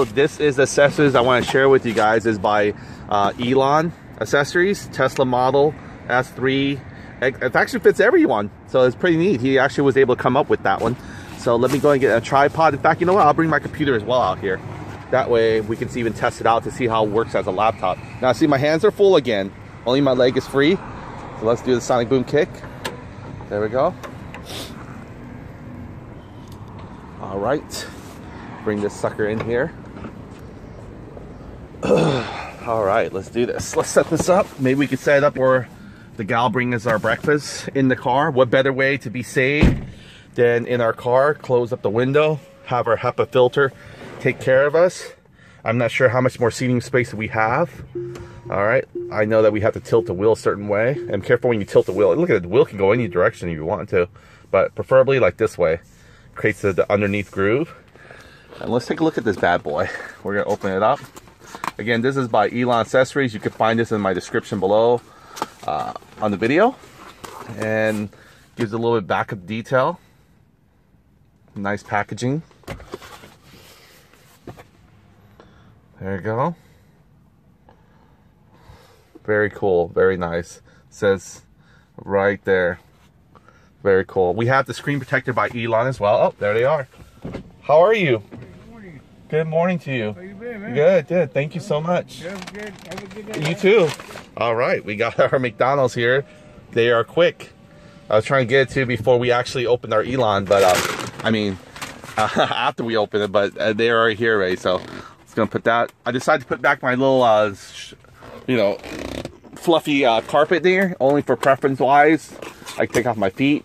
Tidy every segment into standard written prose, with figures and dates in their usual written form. So this is the accessories I want to share with you guys, is by Elon Accessories, Tesla Model S3. It actually fits everyone, so it's pretty neat. He actually was able to come up with that one. So let me go and get a tripod. In fact, you know what? I'll bring my computer as well out here. That way we can even test it out to see how it works as a laptop. Now, see, my hands are full again. Only my leg is free. So let's do the sonic boom kick. There we go. All right. Bring this sucker in here. All right, let's do this. Let's set this up. Maybe we can set it up where the gal brings us our breakfast in the car. What better way to be saved than in our car? Close up the window, have our HEPA filter take care of us. I'm not sure how much more seating space we have. All right, I know that we have to tilt the wheel a certain way. And careful when you tilt the wheel. Look at it, the wheel can go any direction if you want to, but preferably like this way. Creates the underneath groove. And let's take a look at this bad boy. We're gonna open it up. Again, this is by Elon Accessories. You can find this in my description below on the video, and gives a little bit back of detail. Nice packaging. There you go. Very cool, very nice. Says right there. Very cool. We have the screen protector by Elon as well. Oh, there they are. How are you? Good morning. Good morning to you. How you been, man? Good, good. Thank you so much. Have a good day. You too. All right, we got our McDonald's here. They are quick. I was trying to get it to before we actually opened our Elon, but I mean, after we opened it, but they are here already. So it's gonna put that. I decided to put back my little, you know, fluffy carpet there, only for preference-wise. I can take off my feet,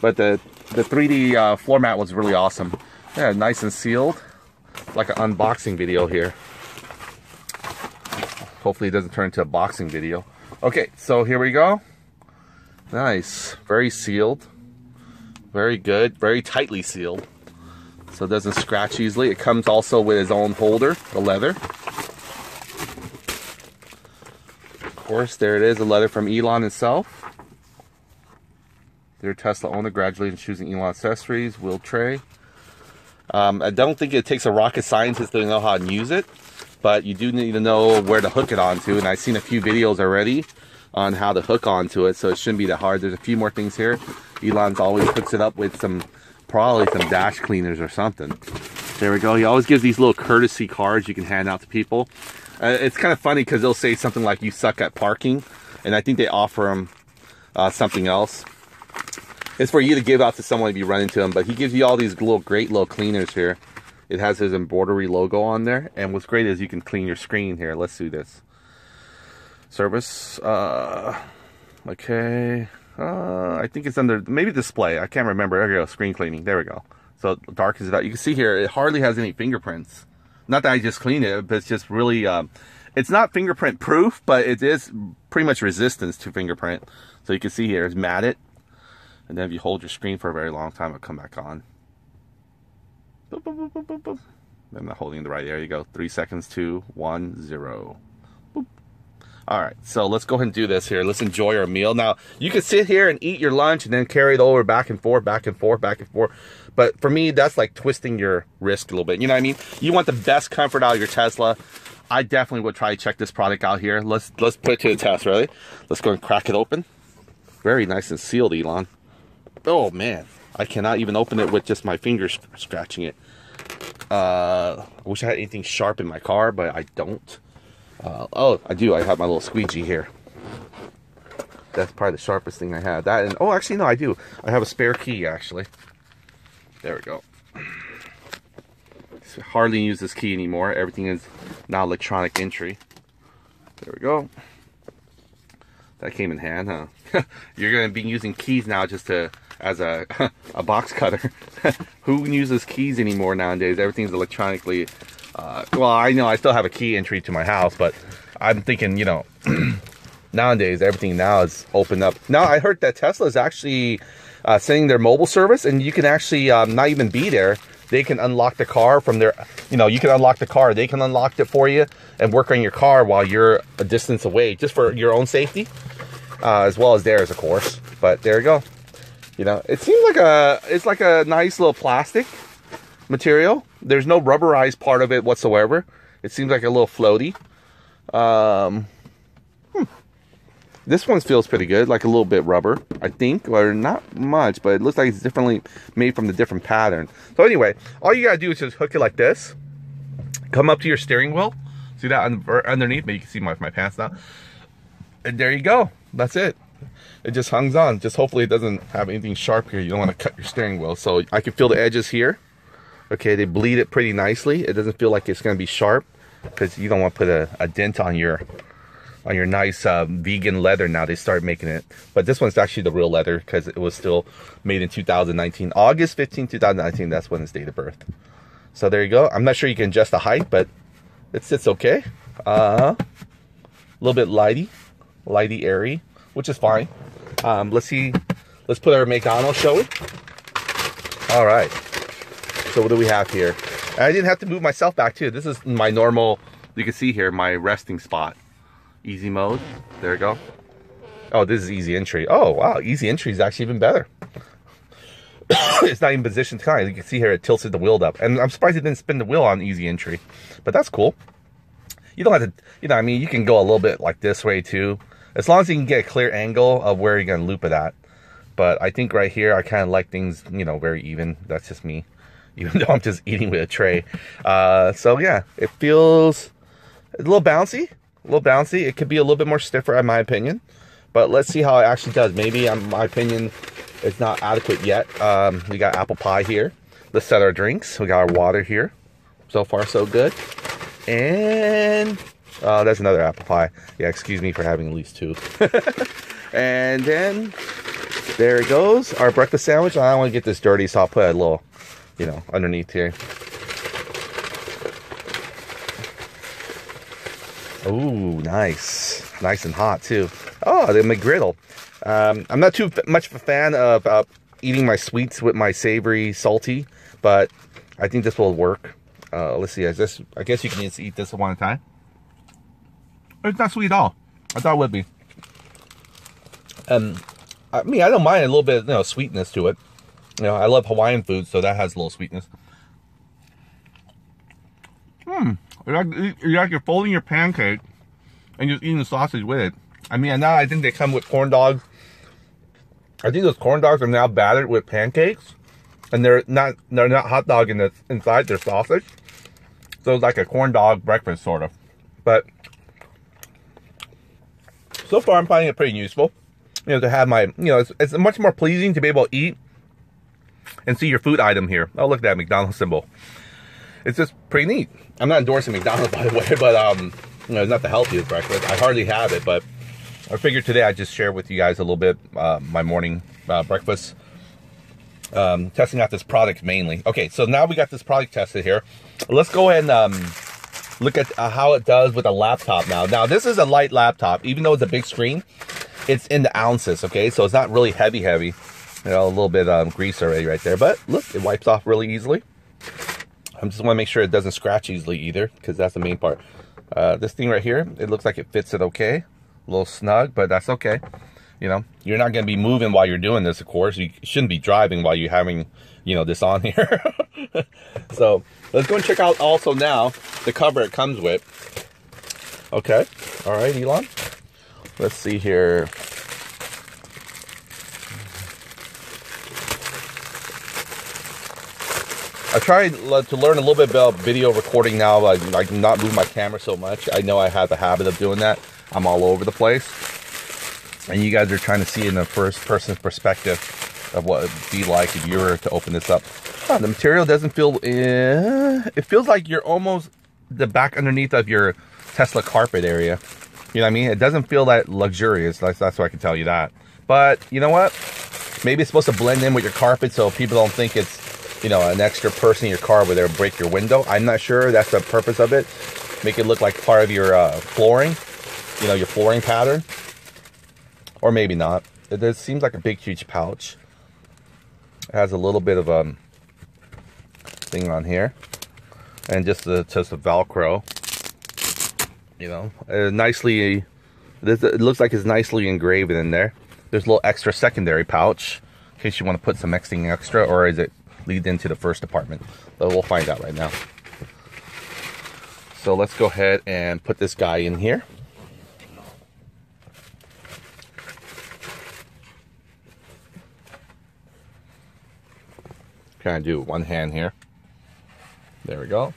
but the 3D floor mat was really awesome. Yeah, nice and sealed, like an unboxing video here. Hopefully it doesn't turn into a boxing video. Okay, so here we go. Nice, very sealed, very good, very tightly sealed, so it doesn't scratch easily. It comes also with its own holder, the leather. Of course, there it is, a leather from Elon himself. Dear Tesla owner, congratulations choosing Elon Accessories, wheel tray. I don't think it takes a rocket scientist to know how to use it, but you do need to know where to hook it onto, and I've seen a few videos already on how to hook onto it, so it shouldn't be that hard. There's a few more things here. Elon's always hooks it up with some, probably some dash cleaners or something. There we go. He always gives these little courtesy cards you can hand out to people. It's kind of funny because they'll say something like, you suck at parking, and I think they offer him something else. It's for you to give out to someone if you run into him, but he gives you all these little great little cleaners here. It has his embroidery logo on there, and what's great is you can clean your screen here. Let's do this. Service, okay, I think it's under, maybe display, I can't remember. There we go, screen cleaning, there we go. So it darkens it out. You can see here, it hardly has any fingerprints. Not that I just cleaned it, but it's just really, it's not fingerprint proof, but it is pretty much resistance to fingerprint. So you can see here, it's matted. And then if you hold your screen for a very long time, it'll come back on. Boop, boop, boop, boop, boop, boop. I'm not holding the right area. You go 3 seconds, 2, 1, 0. Boop. All right, so let's go ahead and do this here. Let's enjoy our meal. Now, you can sit here and eat your lunch and then carry it over back and forth, back and forth, back and forth. But for me, that's like twisting your wrist a little bit. You know what I mean? You want the best comfort out of your Tesla. I definitely would try to check this product out here. Let's put it to the test, really. Let's go and crack it open. Very nice and sealed, Elon. Oh man, I cannot even open it with just my fingers scratching it. I wish I had anything sharp in my car, but I don't. Oh, I do, I have my little squeegee here. That's probably the sharpest thing I have. That and, oh, actually no, I do. I have a spare key, actually. There we go. I hardly use this key anymore. Everything is now electronic entry. There we go. That came in hand, huh? You're gonna be using keys now just to, as a, a box cutter. Who uses keys anymore nowadays? Everything's electronically, well, I know I still have a key entry to my house, but I'm thinking, you know, nowadays, everything now is opened up. Now, I heard that Tesla is actually sending their mobile service, and you can actually not even be there. They can unlock the car from their, you know, you can unlock the car. They can unlock it for you and work on your car while you're a distance away, just for your own safety, as well as theirs, of course. But there you go. You know, it seems like a, it's like a nice little plastic material. There's no rubberized part of it whatsoever. It seems like a little floaty. This one feels pretty good, like a little bit rubber, I think, or not much, but it looks like it's differently made from the different pattern. So anyway, all you gotta do is just hook it like this, come up to your steering wheel, see that underneath, but you can see my pants now, and there you go, that's it. It just hangs on, just hopefully it doesn't have anything sharp here, you don't wanna cut your steering wheel. So I can feel the edges here, okay, they bleed it pretty nicely, it doesn't feel like it's gonna be sharp, because you don't wanna put a dent on your nice vegan leather. Now they start making it, but this one's actually the real leather because it was still made in 2019, August 15, 2019. That's when it's date of birth. So there you go. I'm not sure you can adjust the height, but it sits okay. A little bit lighty, airy, which is fine. Let's see. Let's put our make on. Shall we? All right. So what do we have here? And I didn't have to move myself back too. This is my normal. You can see here my resting spot. Easy mode, there we go. Oh, this is easy entry. Oh, wow, easy entry is actually even better. It's not even positioned kind. You can see here it tilted the wheel up. And I'm surprised it didn't spin the wheel on easy entry, but that's cool. You don't have to, you know what I mean? You can go a little bit like this way too, as long as you can get a clear angle of where you're gonna loop it at. But I think right here, I kind of like things, you know, very even. That's just me, even though I'm just eating with a tray. So yeah, it feels a little bouncy. A little bouncy. It could be a little bit more stiffer in my opinion, but let's see how it actually does. Maybe my opinion is not adequate yet. We got apple pie here. Let's set our drinks. We got our water here. So far so good. And that's another apple pie. Yeah, excuse me for having at least two. And then there it goes, our breakfast sandwich. I don't want to get this dirty, so I'll put a little, you know, underneath here. Ooh, nice. Nice and hot, too. Oh, the McGriddle. I'm not too much of a fan of eating my sweets with my savory salty, but I think this will work. Let's see. I guess you can just eat this one at a time. It's not sweet at all. I thought it would be. I mean, I don't mind a little bit of, you know, sweetness to it. You know, I love Hawaiian food, so that has a little sweetness. You're like you're folding your pancake and just eating the sausage with it. I mean, now I think they come with corn dogs. I think those corn dogs are now battered with pancakes, and they're not hot dog inside their sausage. So it's like a corn dog breakfast sort of. But so far, I'm finding it pretty useful. You know, to have my, you know, it's much more pleasing to be able to eat and see your food item here. Oh, look at that McDonald's symbol. It's just pretty neat. I'm not endorsing McDonald's, by the way, but you know, it's not the healthiest breakfast. I hardly have it, but I figured today I'd just share with you guys a little bit my morning breakfast, testing out this product mainly. Okay, so now we got this product tested here. Let's go ahead and look at how it does with a laptop now. Now, this is a light laptop. Even though it's a big screen, it's in the ounces, okay? So it's not really heavy. You know, a little bit grease already right there, but look, it wipes off really easily. I just want to make sure it doesn't scratch easily either, because that's the main part. This thing right here, it looks like it fits it okay. A little snug, but that's okay. You know, you're not going to be moving while you're doing this, of course. You shouldn't be driving while you're having, you know, this on here. So let's go and check out also now the cover it comes with. Okay. All right, Elon. Let's see here. I tried to learn a little bit about video recording now, but I not move my camera so much. I know I have the habit of doing that. I'm all over the place. And you guys are trying to see in the first person perspective of what it'd be like if you were to open this up. Oh, the material doesn't feel, it feels like you're almost the back underneath of your Tesla carpet area. You know what I mean? It doesn't feel that luxurious. That's what I can tell you that. But you know what? Maybe it's supposed to blend in with your carpet so people don't think it's, you know, an extra person in your car where they'll break your window. I'm not sure that's the purpose of it. Make it look like part of your flooring, you know, your flooring pattern. Or maybe not. It seems like a big, huge pouch. It has a little bit of a thing on here. And just the Velcro. You know, nicely, it looks like it's nicely engraved in there. There's a little extra secondary pouch in case you want to put some extra, or is it lead into the first apartment. But we'll find out right now. So let's go ahead and put this guy in here. Kind of do one hand here. There we go.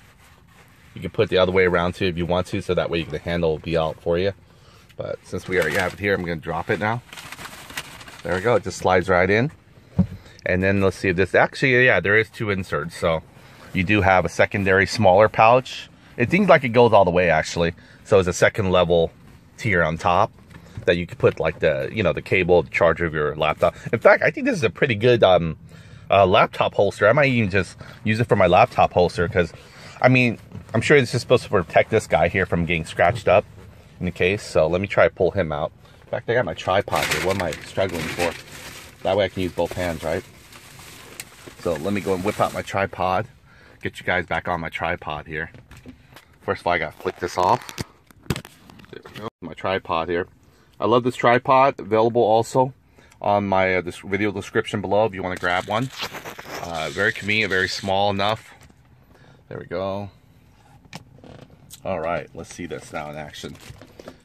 You can put the other way around too if you want to, so that way the handle will be out for you. But since we already have it here, I'm going to drop it now. There we go. It just slides right in. And then let's see if this... Actually, yeah, there is two inserts. So you do have a secondary smaller pouch. It seems like it goes all the way, actually. So it's a second level tier on top that you could put like the, you know, the cable, the charger of your laptop. In fact, I think this is a pretty good laptop holster. I might even just use it for my laptop holster because, I mean, I'm sure this is supposed to protect this guy here from getting scratched up in the case. So let me try to pull him out. In fact, I got my tripod here. What am I struggling for? That way I can use both hands, right? So let me go and whip out my tripod. Get you guys back on my tripod here. First of all, I gotta flick this off. There we go. My tripod here. I love this tripod. Available also on my this video description below if you want to grab one. Very convenient, very small enough. There we go. All right, let's see this now in action.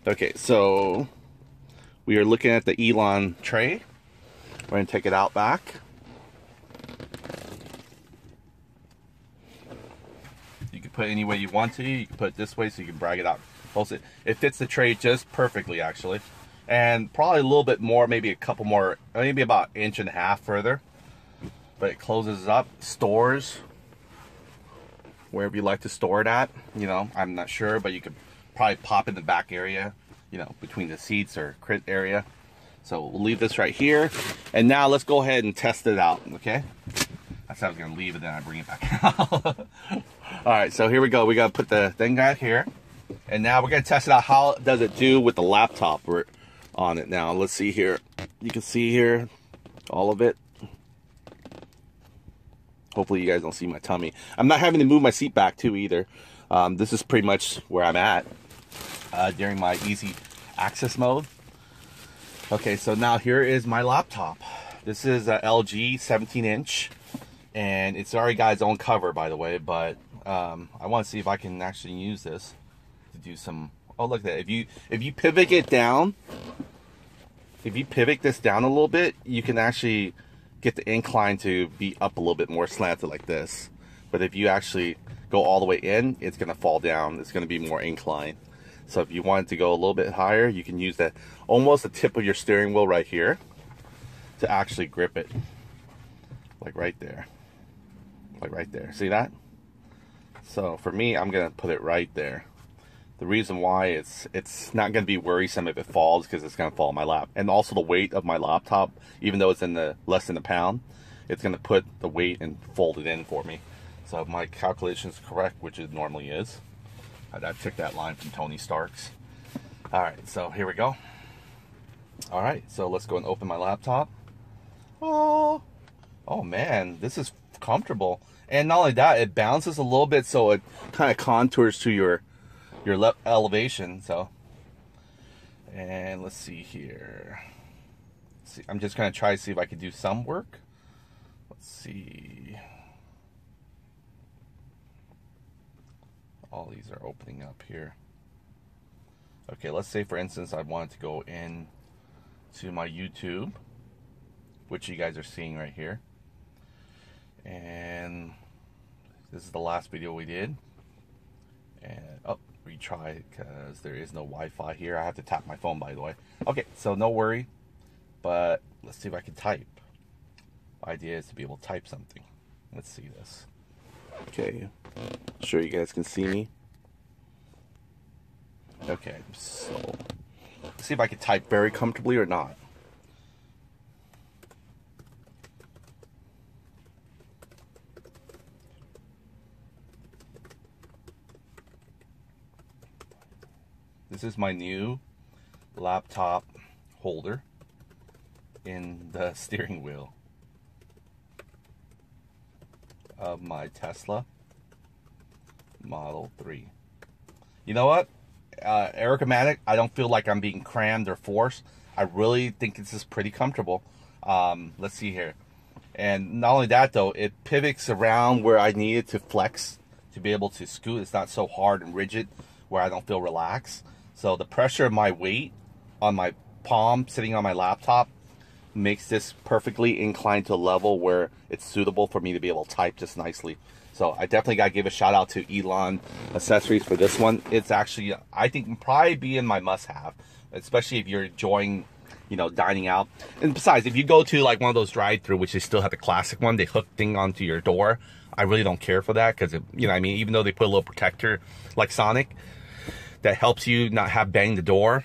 Okay, so we are looking at the Elon tray. We're gonna take it out back. You can put it any way you want to. You can put it this way so you can brag it out. Also, it fits the tray just perfectly, actually. And probably a little bit more, maybe a couple more, maybe about an inch and a half further. But it closes up, stores wherever you like to store it at. You know, I'm not sure, but you could probably pop in the back area, you know, between the seats or crit area. So we'll leave this right here. And now let's go ahead and test it out, okay? That's how I was gonna leave it, then I bring it back out. All right, so here we go. We gotta put the thing out here. And now we're gonna test it out. How does it do with the laptop on it now? Let's see here. You can see here, all of it. Hopefully you guys don't see my tummy. I'm not having to move my seat back too either. This is pretty much where I'm at during my easy access mode. Okay, so now here is my laptop. This is a LG 17-inch, and it's already got its own cover, by the way, but I want to see if I can actually use this to do some... Oh, look at that. If you pivot it down, if you pivot this down a little bit, you can actually get the incline to be up a little bit more slanted like this. But if you actually go all the way in, it's gonna fall down. It's gonna be more inclined. So if you want it to go a little bit higher, you can use that almost the tip of your steering wheel right here to actually grip it. Like right there. Like right there. See that? So for me, I'm gonna put it right there. The reason why it's not going to be worrisome if it falls, because it's going to fall in my lap. And also the weight of my laptop, even though it's in the less than a pound, it's going to put the weight and fold it in for me. So if my calculation is correct, which it normally is. I took that line from Tony Stark's. All right, so here we go. All right, so let's go and open my laptop. Oh man, this is comfortable. And not only that, it bounces a little bit, so it kind of contours to your left elevation. So, and let's see here. Let's see, I'm just gonna try to see if I can do some work. Let's see. All these are opening up here. Okay, let's say for instance, I wanted to go in to my YouTube, which you guys are seeing right here. And this is the last video we did. And, oh, retry it because there is no Wi-Fi here. I have to tap my phone, by the way. Okay, so no worry, but let's see if I can type. My idea is to be able to type something. Let's see this. Okay, I'm sure you guys can see me. Okay, so let's see if I can type very comfortably or not. This is my new laptop holder in the steering wheel of my Tesla Model 3. You know what? Eric Matic, I don't feel like I'm being crammed or forced. I really think this is pretty comfortable. Let's see here. And not only that, though, it pivots around where I need it to flex to be able to scoot. It's not so hard and rigid where I don't feel relaxed. So the pressure of my weight on my palm sitting on my laptop makes this perfectly inclined to a level where it's suitable for me to be able to type just nicely. So I definitely got to give a shout out to Elon Accessories for this one. It's actually, I think, probably be in my must-have, especially if you're enjoying, you know, dining out. And besides, if you go to like one of those drive-through, which they still have the classic one, they hook thing onto your door. I really don't care for that because, you know, I mean, even though they put a little protector like Sonic that helps you not have bang the door,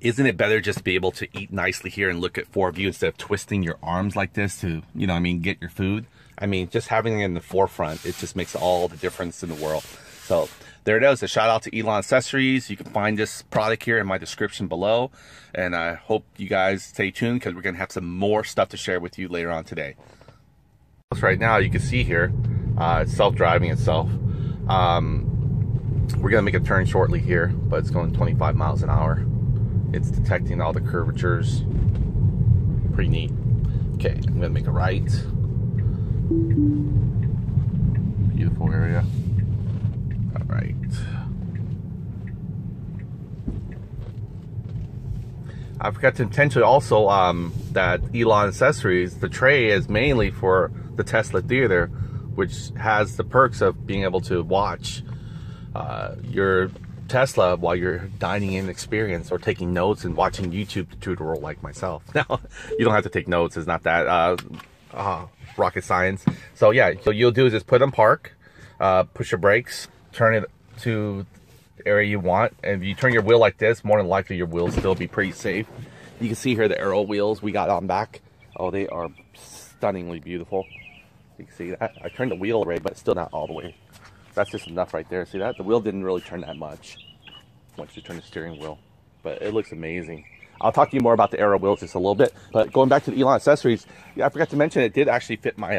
isn't it better just to be able to eat nicely here and look at 4 of you instead of twisting your arms like this to, you know, I mean, get your food? I mean, just having it in the forefront, it just makes all the difference in the world. So there it is. A shout out to Elon Accessories. You can find this product here in my description below. And I hope you guys stay tuned because we're going to have some more stuff to share with you later on today. Right now, you can see here, it's self-driving itself. We're going to make a turn shortly here, but it's going 25 miles an hour. It's detecting all the curvatures. Pretty neat. Okay, I'm going to make a right. Beautiful area. All right. I forgot to intentionally also that Elon Accessories, the tray is mainly for the Tesla Theater, which has the perks of being able to watch your Tesla while you're dining in experience or taking notes and watching YouTube tutorial like myself. Now, you don't have to take notes. It's not that rocket science. So yeah, so you'll do is just put in park, push your brakes, turn it to the area you want. And if you turn your wheel like this, more than likely your wheel's still be pretty safe. You can see here the aero wheels we got on back. Oh, they are stunningly beautiful. You can see that. I turned the wheel away, but it's still not all the way. That's just enough right there. See that? The wheel didn't really turn that much once you turn the steering wheel, but it looks amazing. I'll talk to you more about the aero wheels just a little bit, but going back to the Elon Accessories, yeah, I forgot to mention it did actually fit my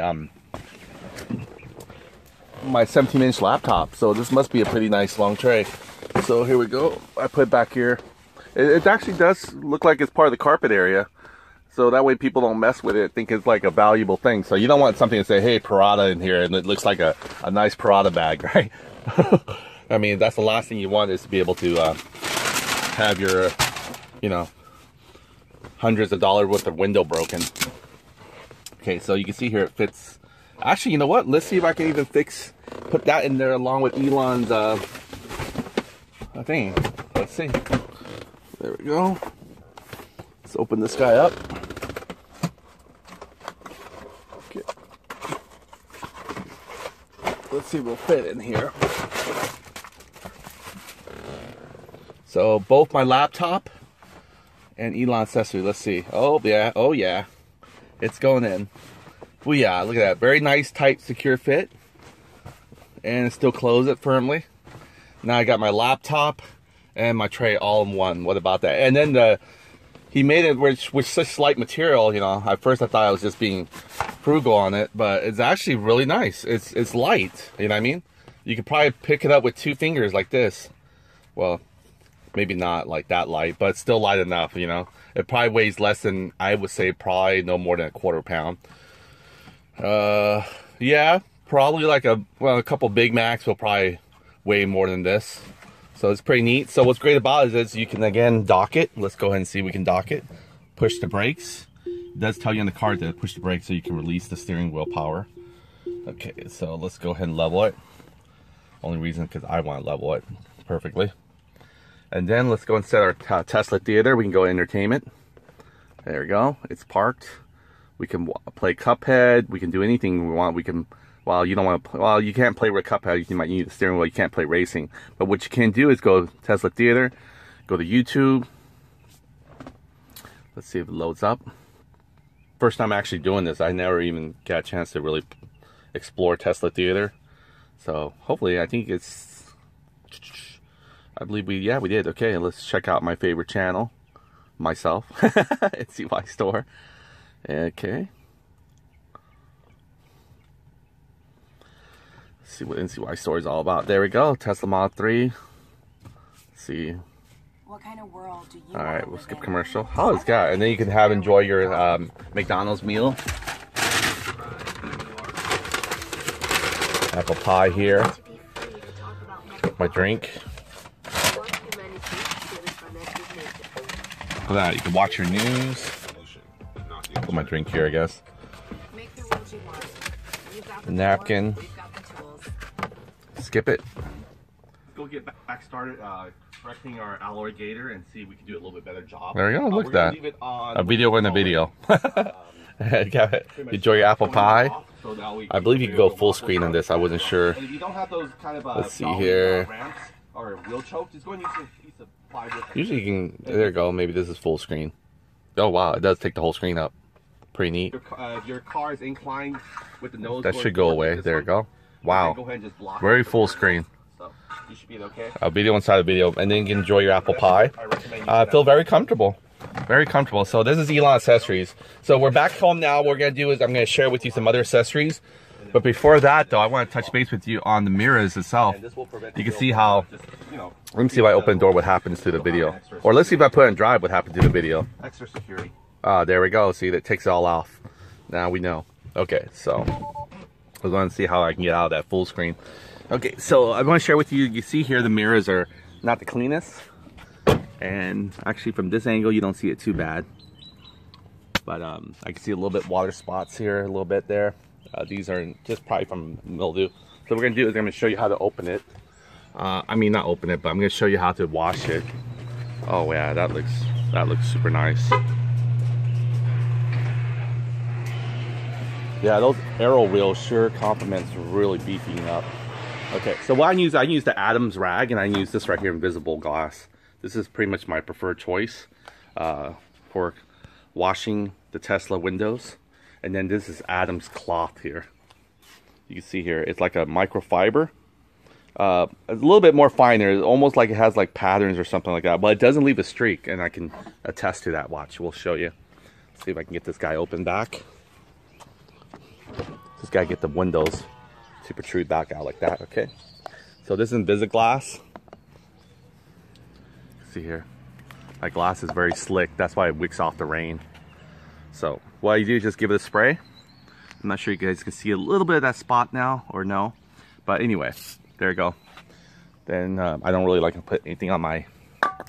17-inch laptop, so this must be a pretty nice long tray. So here we go. I put it back here. It actually does look like it's part of the carpet area, so that way people don't mess with it, think it's like a valuable thing. So you don't want something to say, hey, Prada in here, and it looks like a nice Prada bag, right? I mean, that's the last thing you want is to be able to have your, you know, hundreds of dollars worth of window broken. Okay, so you can see here it fits. Actually, you know what? Let's see if I can even fix, put that in there along with Elon's thing. Let's see. There we go. Let's open this guy up. Okay. Let's see what will fit in here. So both my laptop and Elon Accessory. Let's see. Oh yeah. Oh yeah. It's going in. Booyah. Look at that. Very nice, tight, secure fit. And it still closes it firmly. Now I got my laptop and my tray all in one. What about that? And then the he made it with such light material, you know. At first I thought I was just being frugal on it, but it's actually really nice. It's light, you know what I mean? You could probably pick it up with 2 fingers like this. Well, maybe not like that light, but it's still light enough, you know. It probably weighs less than, I would say, probably no more than a 1/4 pound. Yeah, probably like a couple Big Macs will probably weigh more than this. So it's pretty neat. So what's great about it is you can, again, dock it. Let's go ahead and see if we can dock it. Push the brakes. It does tell you on the card to push the brakes so you can release the steering wheel power. Okay, so let's go ahead and level it. Only reason because I want to level it perfectly. And then let's go and set our Tesla Theater. We can go to entertainment. There we go. It's parked. We can play Cuphead. We can do anything we want. We can... Well, you don't want to play, well, you can't play with a Cuphead. You might need the steering wheel. You can't play racing. But what you can do is go to Tesla Theater, go to YouTube. Let's see if it loads up. First time actually doing this. I never even got a chance to really explore Tesla Theater. So hopefully, I think it's, I believe we, yeah, we did. Okay, let's check out my favorite channel, myself, NCY Store. Okay. See what NCY Store is all about. There we go. Tesla Model 3. Let's see. What kind of world do you all right, we'll skip commercial. How is that? And then you can have enjoy your McDonald's meal. apple pie here, my drink. Look at that, you can watch your news. Put my drink here, I guess. A napkin. Skip it. Let's go get back started correcting our AlloyGator and see if we can do a little bit better job. There we go, look at that. Leave it on a video in the video. Enjoy your apple pie. So I believe you can go full screen on this. I wasn't sure. And if you don't have those kind of, let's see here. Ramps or wheel chokes, just go and use a piece of plywood. Usually you can, there you go, maybe this is full screen. Oh wow, it does take the whole screen up. Pretty neat. Your car is inclined with the nose. That should go away. There you go. Wow. Go ahead and just block. Very full screen. So you should be okay. A video inside the video, and then you can enjoy your apple pie. I feel very comfortable. Very comfortable. So this is Elon Accessories. So we're back home now. What we're gonna do is I'm gonna share with you some other accessories. But before that though, I wanna touch base with you on the mirrors itself. You can see how, let me see if I open the door what happens to the video. Or let's see if I put it on drive what happened to the video. Extra security. There we go. See, that takes it all off. Now we know. Okay, so I was going to see how I can get out of that full screen. Okay, so I want to share with you. You see here the mirrors are not the cleanest, and actually from this angle you don't see it too bad. But I can see a little bit water spots here, a little bit there. These are just probably from mildew. So what we're gonna do is I'm gonna show you how to open it. I mean, not open it, but I'm gonna show you how to wash it. Oh yeah, that looks super nice. Yeah, those aero wheels sure complements really beefing up. Okay, so what I use the Adam's rag, and I use this right here, Invisible Glass. This is pretty much my preferred choice for washing the Tesla windows. And then this is Adam's cloth here. You can see here, it's like a microfiber. A little bit more finer, it's almost like it has like patterns or something like that, but it doesn't leave a streak, and I can attest to that. Watch, we'll show you. Let's see if I can get this guy open back. Just gotta get the windows to protrude back out like that, okay? So this is Invisible Glass. See here, my glass is very slick. That's why it wicks off the rain. So what you do is just give it a spray. I'm not sure you guys can see a little bit of that spot now or no, but anyway, there you go. Then I don't really like to put anything on my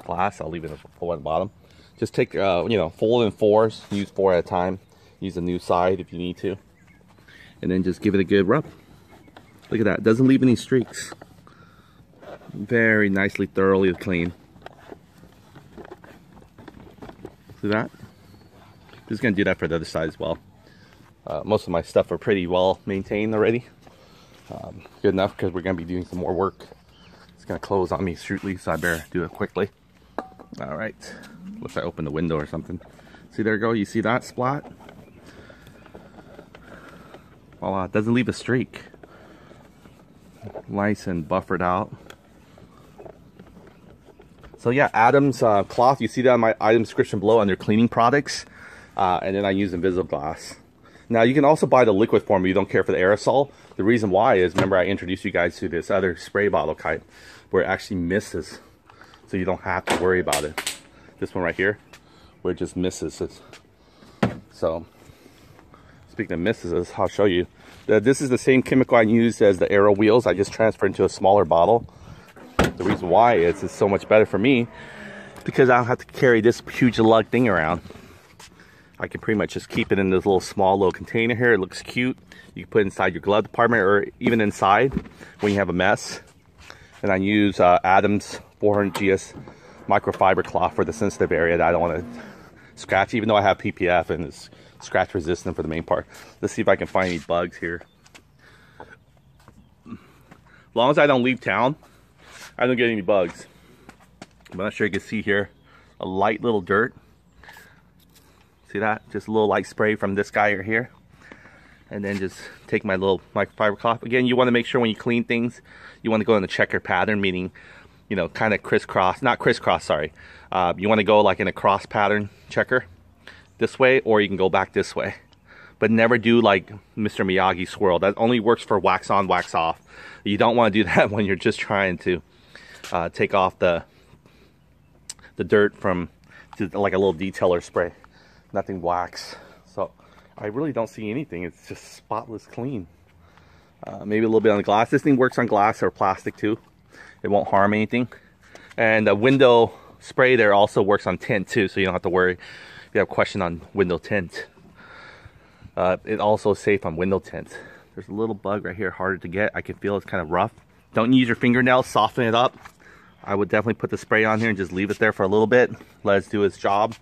glass. I'll leave it full at the bottom. Just take, fold in fours. Use four at a time. Use a new side if you need to. And then just give it a good rub. Look at that, it doesn't leave any streaks. Very nicely, thoroughly clean. See that? Just gonna do that for the other side as well. Most of my stuff are pretty well maintained already. Good enough, because we're gonna be doing some more work. It's gonna close on me shortly, so I better do it quickly. All right, looks like I opened the window or something. See, there you go, you see that spot? Voila, it doesn't leave a streak. Nice and buffered out. So yeah, Adam's cloth, you see that on my item description below under cleaning products. And then I use Invisible Glass. Now you can also buy the liquid form if you don't care for the aerosol. The reason why is, remember I introduced you guys to this other spray bottle type where it actually misses. So you don't have to worry about it. This one right here, where it just misses. So. Speaking of misses, I'll show you. This is the same chemical I used as the aero wheels. I just transferred into a smaller bottle. The reason why is it's so much better for me because I don't have to carry this huge lug thing around. I can pretty much just keep it in this little small little container here. It looks cute. You can put it inside your glove department or even inside when you have a mess. And I use Adam's 400 GS microfiber cloth for the sensitive area that I don't want to scratch, even though I have PPF and it's scratch resistant for the main part. Let's see if I can find any bugs here. As long as I don't leave town, I don't get any bugs. I'm not sure you can see here, a light little dirt. See that? Just a little light spray from this guy right here. And then just take my little microfiber cloth. Again, you want to make sure when you clean things, you want to go in the checker pattern, meaning, kind of crisscross, not crisscross, sorry. You want to go like in a cross pattern checker. This way, or you can go back this way, but never do like Mr. Miyagi swirl. That only works for wax on, wax off. You don't want to do that when you're just trying to take off the dirt from like a little detailer spray. Nothing wax. So I really don't see anything. It's just spotless clean. maybe a little bit on the glass. This thing works on glass or plastic too. It won't harm anything. And the window spray there also works on tint too, so you don't have to worry if you have a question on window tint. It's also safe on window tint. There's a little bug right here, harder to get. I can feel it's kind of rough. Don't use your fingernails, soften it up. I would definitely put the spray on here and just leave it there for a little bit. Let it do its job.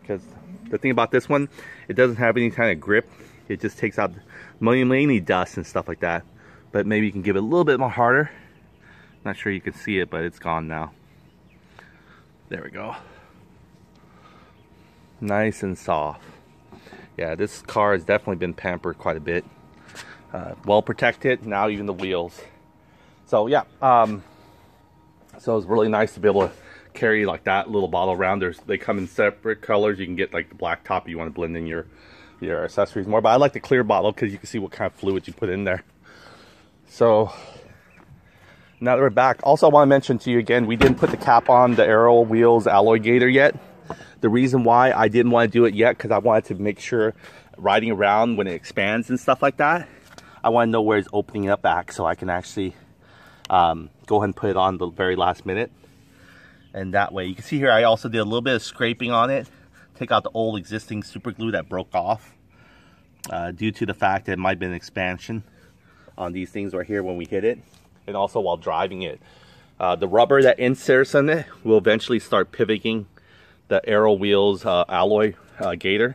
Because the thing about this one, it doesn't have any kind of grip. It just takes out mainly dust and stuff like that. But maybe you can give it a little bit more harder. Not sure you can see it, but it's gone now. There we go. Nice and soft. Yeah, this car has definitely been pampered quite a bit. Well protected, now even the wheels. So yeah, so it's really nice to be able to carry like that little bottle around. They come in separate colors. You can get like the black top you want to blend in your accessories more. But I like the clear bottle because you can see what kind of fluid you put in there. So now that we're back, also I want to mention to you again, we didn't put the cap on the Aero Wheels AlloyGator yet. The reason why I didn't want to do it yet because I wanted to make sure riding around when it expands and stuff like that, I want to know where it's opening up back so I can actually go ahead and put it on the very last minute. And that way, you can see here I also did a little bit of scraping on it, take out the old existing super glue that broke off due to the fact that it might have been expansion on these things right here when we hit it, and also while driving it. The rubber that inserts on it will eventually start pivoting the Aero Wheels AlloyGator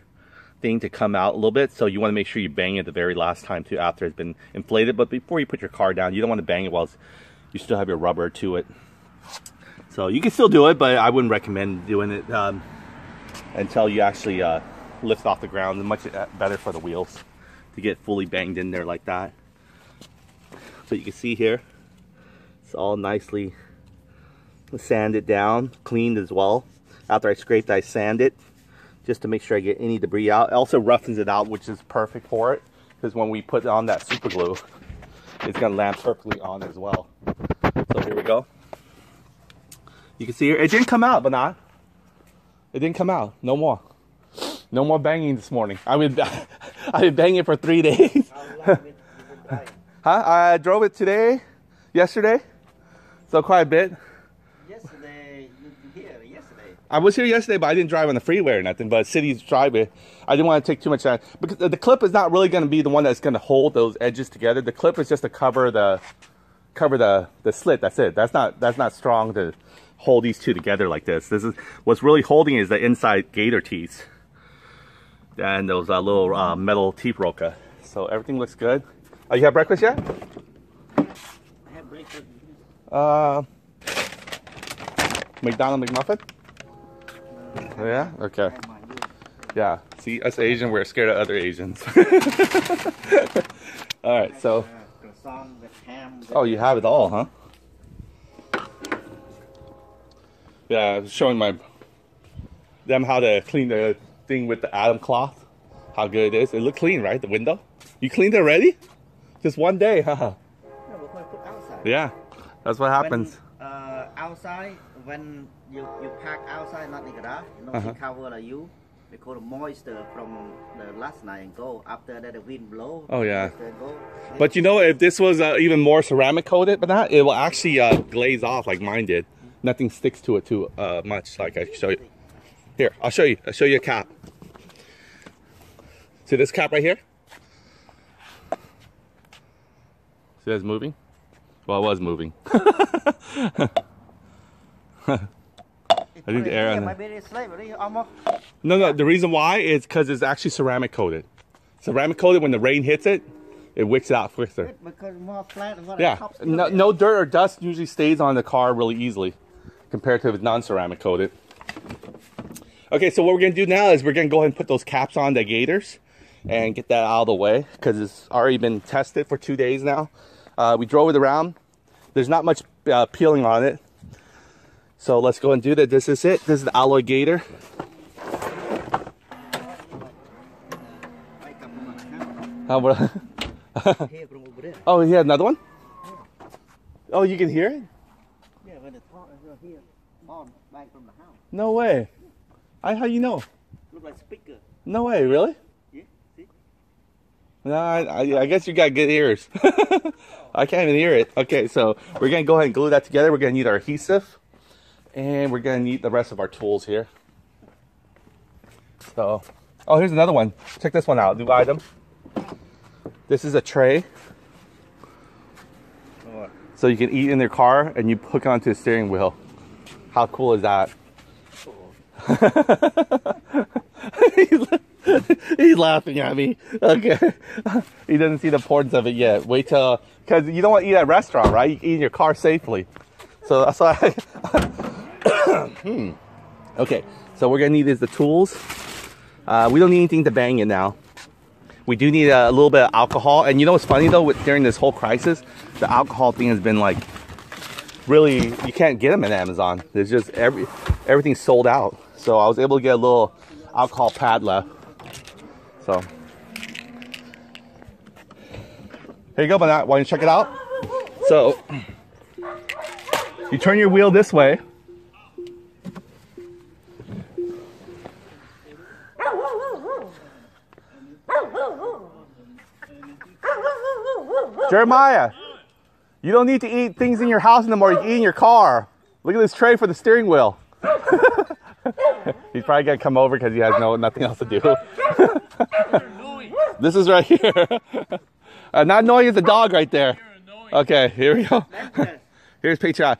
thing to come out a little bit, so you want to make sure you bang it the very last time too after it's been inflated. But before you put your car down, you don't want to bang it while you still have your rubber to it. So you can still do it, but I wouldn't recommend doing it until you actually lift off the ground. It's much better for the wheels to get fully banged in there like that. But you can see here, it's all nicely sanded down, cleaned as well. After I scraped, I sand it just to make sure I get any debris out. It also roughens it out, which is perfect for it, because when we put on that super glue, it's gonna land perfectly on as well. So here we go. You can see here, it didn't come out, but not. It didn't come out, no more. No more banging this morning. I've been banging for 3 days. Huh? I drove it today, yesterday, so quite a bit. Yesterday, you were here yesterday. I was here yesterday, but I didn't drive on the freeway or nothing, but city's driveway. I didn't want to take too much time, because the clip is not really going to be the one that's going to hold those edges together. The clip is just to cover the slit, that's it. That's not strong to hold these two together like this. This is what's really holding is the inside gator teeth and those little metal teeth roca. So everything looks good. Oh, you had breakfast yet? I had breakfast. McDonald's McMuffin? No. Yeah? Okay. Yeah. See, us Asian, we're scared of other Asians. All right, so. Oh, you have it all, huh? Yeah, I was showing them how to clean the thing with the Adam's cloth. How good it is. It looked clean, right? The window. You cleaned it already? Just one day, huh? No, we're going to put outside. Yeah, that's what happens. When, outside, when you park outside, not in the garage, you know, the cover like you, because the moisture from the last night and go after that the wind blow. Oh yeah. Go, but you know, if this was even more ceramic coated, but not, it will actually glaze off like mine did. Nothing sticks to it too much, like I show you. Here, I'll show you a cap. See this cap right here? See that's moving? Well, it was moving. I think the air on it. No, the reason why is because it's actually ceramic coated. Ceramic coated, when the rain hits it, it wicks it out quicker. Because more flat and more no dirt or dust usually stays on the car really easily compared to the non-ceramic coated. Okay, so what we're going to do now is we're going to go ahead and put those caps on the gators and get that out of the way because it's already been tested for 2 days now. We drove it around. There's not much peeling on it. So let's go and do that. This is it. This is the AlloyGator. Oh, you had another one? Yeah. Oh, you can hear it? Yeah, when it's hot, it's here. On, back from the house. No way. Yeah. How you know? Look like speaker. No way, really? Yeah, see? No, I guess you got good ears. I can't even hear it. Okay, so we're going to go ahead and glue that together. We're going to need our adhesive. And we're going to need the rest of our tools here. So, oh, here's another one. Check this one out. New item. This is a tray. So you can eat in your car and you hook onto a steering wheel. How cool is that? Cool. He's laughing at me. Okay. He doesn't see the importance of it yet. Wait till, because you don't want to eat at a restaurant, right? You can eat in your car safely. So that's why. Okay. So we're going to need is the tools. We don't need anything to bang it now. We do need a little bit of alcohol. And you know what's funny though, during this whole crisis, the alcohol thing has been like really, you can't get them at Amazon. There's just everything's sold out. So I was able to get a little alcohol pad left. So here you go, Manat. Why don't you check it out? So you turn your wheel this way. Jeremiah, you don't need to eat things in your house anymore. You can eat in your car. Look at this tray for the steering wheel. He's probably gonna come over because he has nothing else to do. This is right here. Not knowing is a dog right there. Okay, here we go. Here's Patreon.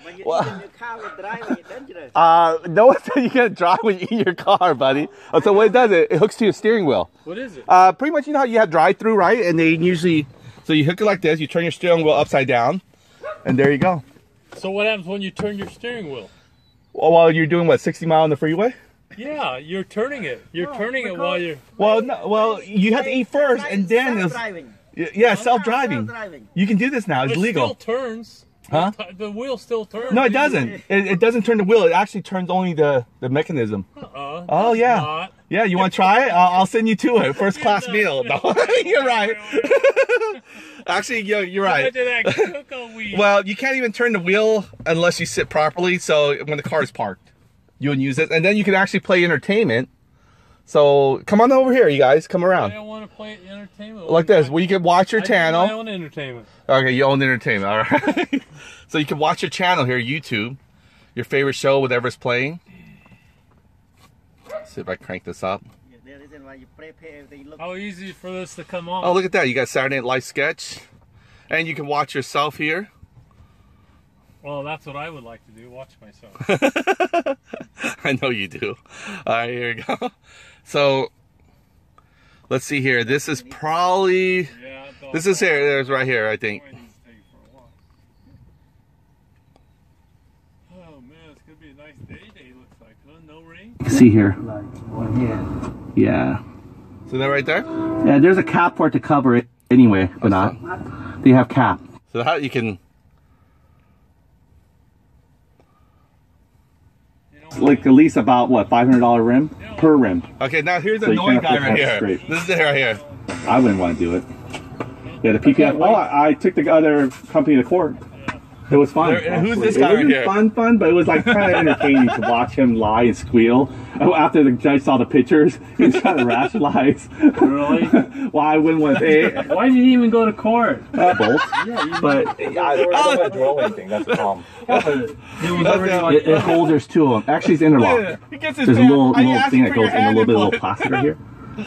No one said you can't drive when you eat in your car, buddy. So what it does, it hooks to your steering wheel. What is it? Pretty much, you know how you have drive-through, right? And they usually, so you hook it like this. You turn your steering wheel upside down, and there you go. So what happens when you turn your steering wheel? While you're doing what, 60 mile on the freeway? Yeah, you're turning it. You're turning it while you're. Well, no, well, you have to eat first, and then self-driving. Yeah, self-driving. You can do this now. It's legal. It still turns. Huh? The wheel still turns. No, it doesn't. It doesn't turn the wheel. It actually turns only the mechanism. Oh yeah. Not. Yeah, you want to try it? I'll send you to it. First class meal. No, you're right. Actually, you're right. Well, you can't even turn the wheel unless you sit properly. So when the car is parked, you can use it, and then you can actually play entertainment. So come on over here, you guys. Come around. I don't want to play entertainment. Like this. Well, you can watch your channel. I own entertainment. Okay, you own entertainment. All right. So you can watch your channel here, YouTube, your favorite show, whatever's playing. Let's see if I crank this up. How easy for this to come on. Oh, look at that. You got Saturday Night Live sketch. And you can watch yourself here. Well, that's what I would like to do, watch myself. I know you do. All right, here we go. So, let's see here. This is probably, this is here, there's right here, I think. Oh, man, it's going to be a nice day, looks like, huh? No rain? See here. Yeah. So that right there? Yeah, there's a cap for it to cover it anyway, but not. They have cap. So how you can... Like at least about what $500 rim per rim. Okay, now here's the so annoying guy right here. Straight. This is the right here. I wouldn't want to do it. Yeah, the PPF. Oh, I took the other company to court. It was fun. Who's this guy right here? It wasn't fun, but it was like kind of entertaining to watch him lie and squeal. Oh, after the judge saw the pictures, he was trying to rationalize. Really? Well, I wouldn't want to. Why did he even go to court? Both. Yeah, but I don't want to draw anything. That's the problem. It holds two of them. Actually, it's interlocked. There's a little thing that goes in a little bit of little plastic right here.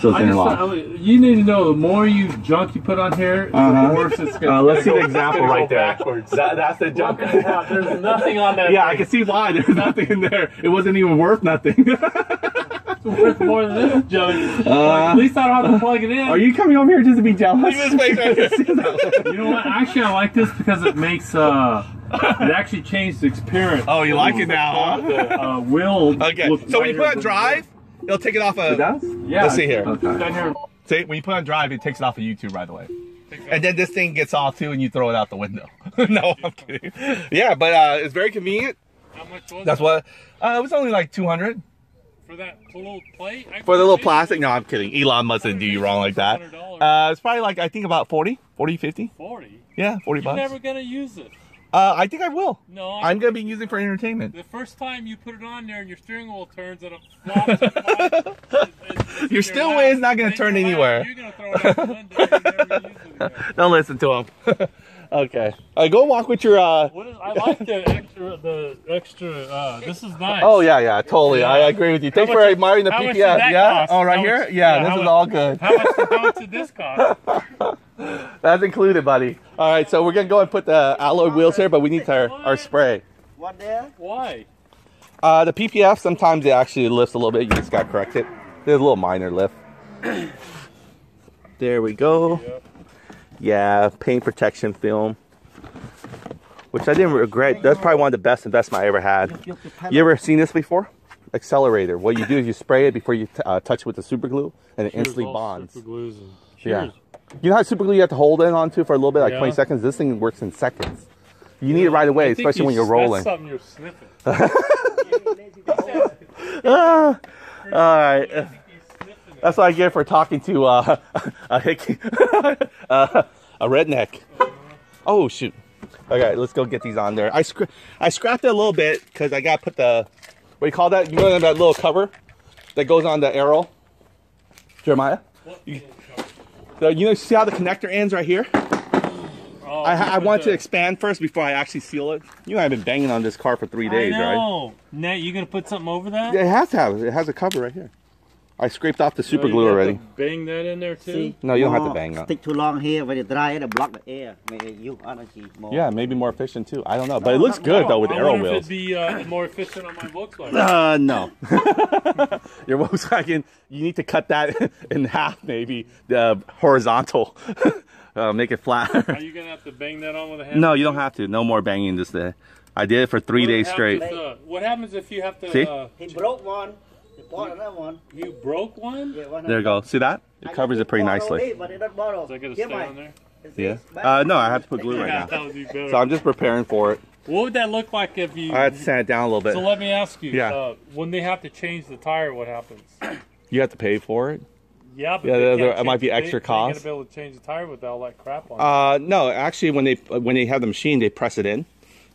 So it's interlocked. You need to know, the more junk you put on here, the worse it's going to be. Let's see the example right there. That's the junk. There's nothing on that. Yeah, I can see why. There's nothing in there. It wasn't even worth nothing. It's worth more than this junk. At least I don't have to plug it in. Are you coming over here just to be jealous? You know what? Actually, I like this because it makes... It actually changed the experience. Oh, you like it now, huh? The wheel. Okay, so when you put on drive... It'll take it off of. It does? Yeah. Let's see here. Okay. See, when you put on drive, it takes it off of YouTube right away. And then this thing gets off too, and you throw it out the window. No, I'm kidding. Yeah, but it's very convenient. How much was That's that? What. It was only like $200. For that little plate? For the little plastic? No, I'm kidding. Elon mustn't do you wrong like that. It's probably like, I think about 40, 50. 40? Yeah, 40 bucks. You're never going to use it. I think I will. No, I'm going to be using it for entertainment. The first time you put it on there and your steering wheel turns and it flops. Your steering wheel is not going to turn anywhere. You're going to throw it out the window. Don't listen to him. Okay. Go walk with your. I like the extra. This is nice. Oh yeah, totally. Yeah. I agree with you. Thanks for admiring the PPF. Yeah. Oh, right here. Yeah. This is all good. How much did this cost? That's included, buddy. All right, so we're gonna go and put the alloy wheels here, but we need our spray. What there? Why? The PPF sometimes it actually lifts a little bit. You just gotta correct it. There's a little minor lift. There we go. Yeah, paint protection film, which I didn't regret. That's probably one of the best investments I ever had. You ever seen this before? Accelerator. What you do is you spray it before you touch it with the super glue, and it instantly bonds. Yeah. You know how super glue you have to hold it onto for a little bit, like 20 seconds? This thing works in seconds. You need it right away, especially when you're rolling. That's something you're sniffing. All right. That's what I get for talking to a redneck. Oh, shoot. Okay, let's go get these on there. I scrapped it a little bit because I got to put the, what do you call that? You know that little cover that goes on the arrow? Jeremiah? You know, see how the connector ends right here? Oh, I want to expand first before I actually seal it. You know, I've been banging on this car for 3 days, right? No, Nat, you gonna put something over that? It has to have. It has a cover right here. I scraped off the super glue already. Bang that in there too. See? No, you don't have to bang it. Stick too long here when you dry it, block the air. Maybe you energy more. Yeah, maybe more efficient too. I don't know, but it looks good though with the arrow wheels. It'd be more efficient on my Volkswagen. No. Your Volkswagen, you need to cut that in half, maybe horizontal. Make it flat. Are you gonna have to bang that on with a hammer? No, you don't have to. No more banging this day. I did it for three days straight. What happens if you have to? See? He broke one. You broke one? Yeah, there you go. See that? It covers it pretty nicely. Is that going to stay on there? Yeah. No, I have to put glue right now. So I'm just preparing for it. What would that look like if you... I had to sand it down a little bit. So let me ask you, when they have to change the tire, what happens? You have to pay for it? Yeah, but it might be extra cost. You're going to be able to change the tire without all that crap on it. No, actually, when they have the machine, they press it in,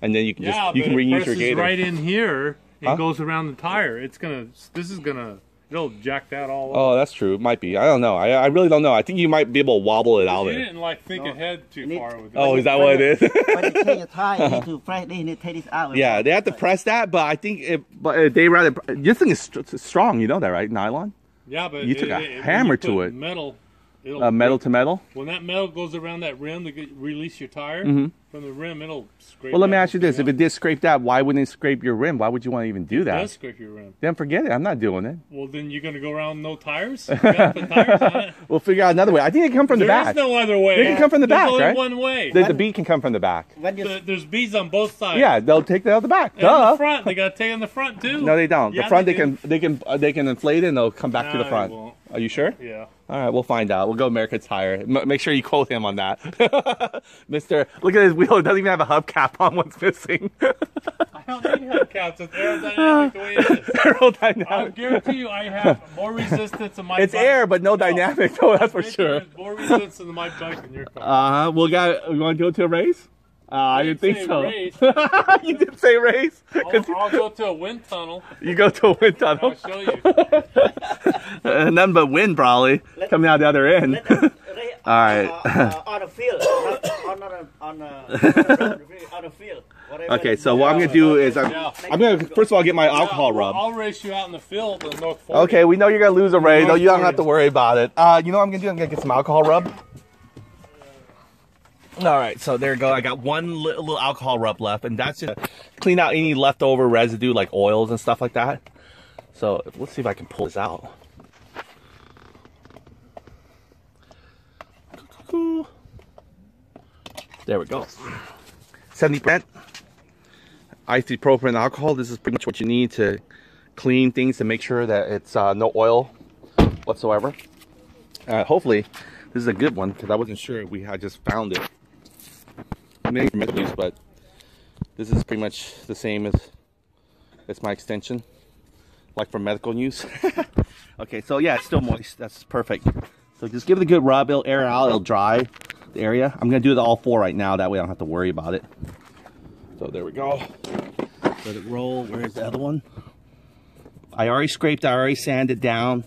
and then you can just reuse your gator. Right in here. It goes around the tire. It's gonna. This is gonna. It'll jack that all up. Oh, that's true. It might be. I don't know. I really don't know. I think you might be able to wobble it out. You didn't think ahead too far with it. Oh, is that what it is? When you change the tire, you need to press it. You need to take this out. Yeah, they have to press that, but I think this thing is strong. You know that, right? Nylon. Yeah, but you took a hammer to it. Metal. Metal to metal. When that metal goes around that rim to release your tire from the rim, it'll scrape. Well, let me ask you this: if it did scrape that, why wouldn't it scrape your rim? Why would you want to even do that? It does scrape your rim. Then forget it. I'm not doing it. Well, then you're gonna go around no tires. You gotta put tires on it. We'll figure out another way. I think they come from the back. There's no other way. They can come from the back, right? There's only one way. The bead can come from the back. There's beads on both sides. Yeah, they'll take that out the back. And the front, they gotta take on the front too. No, they don't. Yeah, the front, they can inflate it and they'll come back to the front. They won't. Are you sure? Yeah. All right, we'll find out. We'll go American Tire. Make sure you quote him on that. Mister, look at his wheel. It doesn't even have a hubcap on. What's missing? I don't need hubcaps. It's aerodynamic the way it is. Aerodynamic. I guarantee you I have more resistance in my bike. It's air, but no dynamic, though, that's for sure. More resistance in my bike than your car. Well, you want to go to a race? I didn't think so. You didn't say race? I'll go to a wind tunnel. You go to a wind tunnel? I'll show you. None but wind, probably, coming out the other end. All right. On a field. On a field. Okay, so what I'm going to do is I'm going to, first of all, get my alcohol rub. I'll race you out in the field. Okay, we know you're going to lose a race. You don't have to worry about it. You know what I'm going to do? I'm going to get some alcohol rub. All right, so there you go. I got one little alcohol rub left, and that's just to clean out any leftover residue like oils and stuff like that. So let's see if I can pull this out. There we go. 70% isopropyl alcohol. This is pretty much what you need to clean things to make sure that it's no oil whatsoever. Hopefully, this is a good one because I wasn't sure I just found it. Maybe for use, but this is pretty much the same as it's my extension, like for medical use. Okay, so yeah, it's still moist. That's perfect. So just give it a good rub. It'll air out. It'll dry the area. I'm gonna do it all four right now. That way I don't have to worry about it. So there we go. Let it roll. Where's the other one? I already scraped, I already sanded down.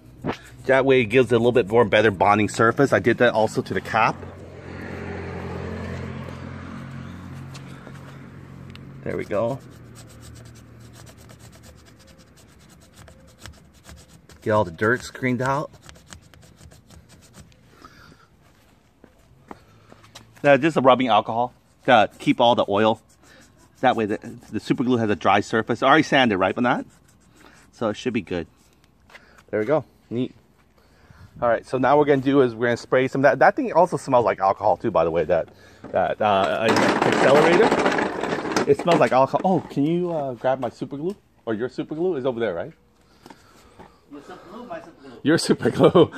That way it gives it a little bit more better bonding surface. I did that also to the cap. There we go. Get all the dirt screened out. Now this is a rubbing alcohol to keep all the oil. That way the super glue has a dry surface. I already sanded, right, but not? So it should be good. There we go. Neat. All right, so now we're gonna do is we're gonna spray some. That thing also smells like alcohol too, by the way. That accelerator. It smells like alcohol. Oh, can you grab my super glue? Or your super glue is over there, right? Your super glue, my super glue. Your super glue.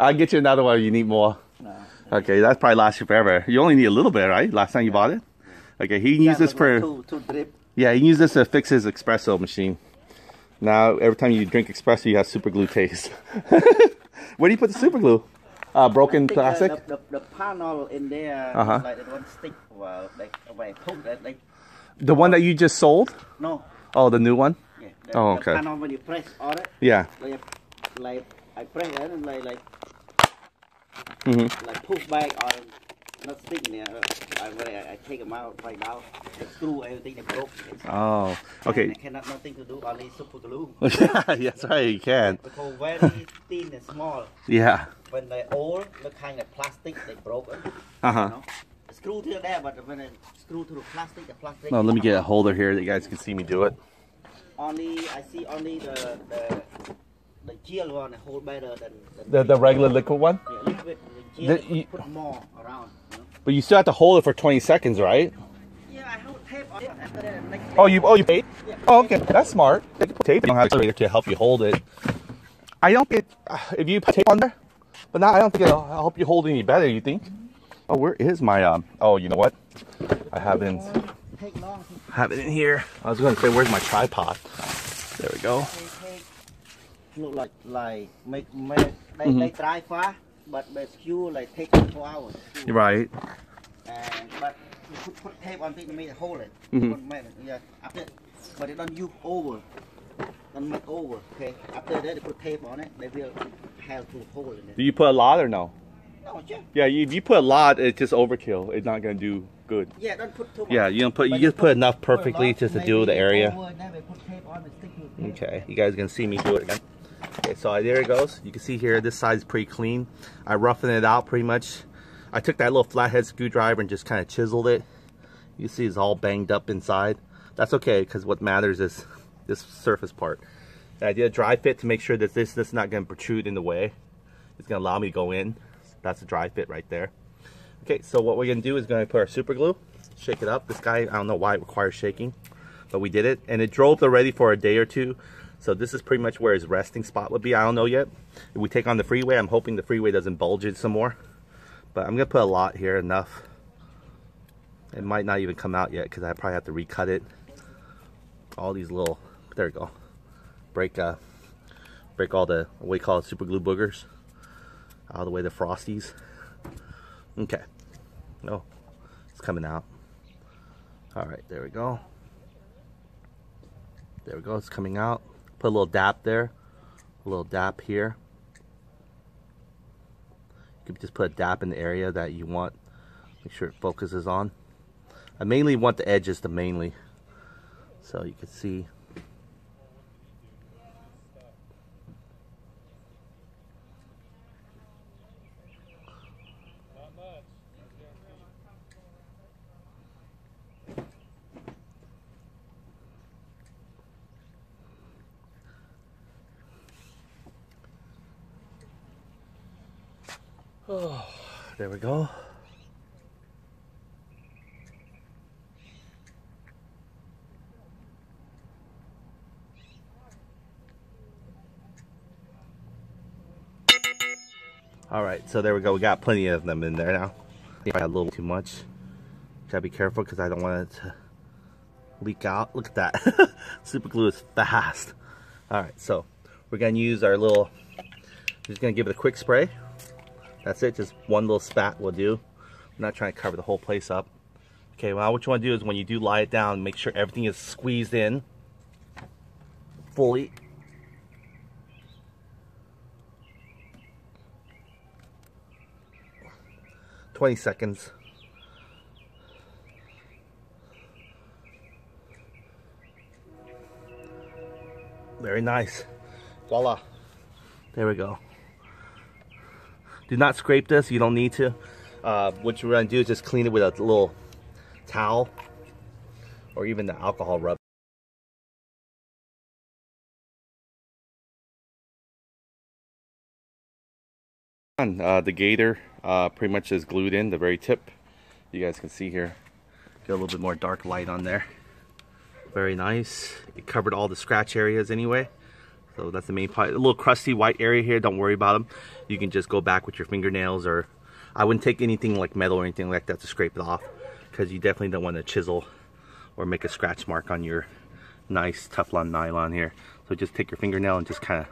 I'll get you another one if you need more. No. Okay, that's probably lasts you forever. You only need a little bit, right? Last time you bought it. Okay, he can use this for. Yeah, you can use this to fix his espresso machine. Now, every time you drink espresso, you have super glue taste. Where do you put the super glue? Broken plastic? The panel in there, like it won't stick when I poke it. Like, the one that you just sold? No. Oh, the new one? Yeah. Oh, okay. The panel when you press on it. Yeah. Like I press it and like push back on not sticking there. I take them out right now. The screw, everything that broke. Oh, okay. And I cannot nothing to do, only super glue. Yeah, that's right, you can. Because very thin and small. Yeah. When they're old, the kind of plastic, they broke it. You know? Screw to there, but when I screw to the plastic... No, let me get a holder here that you guys can see me do it. Only, I see only the gel one hold better than... The regular liquid one? Yeah, liquid, the gel, you put more around. But you still have to hold it for 20 seconds, right? Yeah, I hold tape on it after that. Like, oh, you tape? Yeah. Oh, okay. That's smart. You put tape. You don't have to help you hold it. I don't think if you put tape on there, but now I don't think it'll help you hold any better. You think? Oh, where is my Oh, you know what? I haven't. Have it in here. I was going to say, where's my tripod? There we go. Look like they try far. But you like take 2 hours. Too. Right. And but you put tape on it and make a hole in it. But it don't use over. Don't make over. Okay. After that, you put tape on it. They will have to hole in it. Do you put a lot or no? No, sure. Yeah. If you put a lot, it's just overkill. It's not gonna do good. Yeah. Don't put too much. Yeah. You don't put. You just put enough perfectly just to do the area. Put tape on it, okay. You guys gonna see me do it again. Okay, so there it goes. You can see here, this side's pretty clean. I roughened it out pretty much. I took that little flathead screwdriver and just kind of chiseled it. You see it's all banged up inside. That's okay, because what matters is this surface part. And I did a dry fit to make sure that this is not going to protrude in the way. It's going to allow me to go in. That's a dry fit right there. Okay, so what we're going to do is going to put our super glue, shake it up. This guy, I don't know why it requires shaking, but we did it. And it drove already for a day or two. So this is pretty much where his resting spot would be. I don't know yet. If we take on the freeway, I'm hoping the freeway doesn't bulge in some more. But I'm going to put a lot here, enough. It might not even come out yet because I probably have to recut it. All these little, there we go. Break all the, what we call it, super glue boogers. Out of the way, the frosties. Okay. Oh, it's coming out. All right, there we go. There we go, it's coming out. Put a little dab there, a little dab here. You can just put a dab in the area that you want. Make sure it focuses on. I mainly want the edges to mainly. So you can see. Oh, there we go. All right, so there we go. We got plenty of them in there now. I got a little too much. Gotta be careful because I don't want it to leak out. Look at that. Super glue is fast. All right, so we're gonna use our little. Just gonna give it a quick spray. That's it, just one little spat will do. I'm not trying to cover the whole place up. Okay, well, what you want to do is when you do lie it down, make sure everything is squeezed in fully. Seconds. Very nice. Voila. There we go. Do not scrape this. You don't need to. What you're going to do is just clean it with a little towel or even the alcohol rub. The gator pretty much is glued in, the very tip. You guys can see here. Get a little bit more dark light on there. Very nice. It covered all the scratch areas anyway. So that's the main part. A little crusty white area here. Don't worry about them. You can just go back with your fingernails, or I wouldn't take anything like metal or anything like that to scrape it off, because you definitely don't want to chisel or make a scratch mark on your nice Teflon nylon here. So just take your fingernail and just kind of,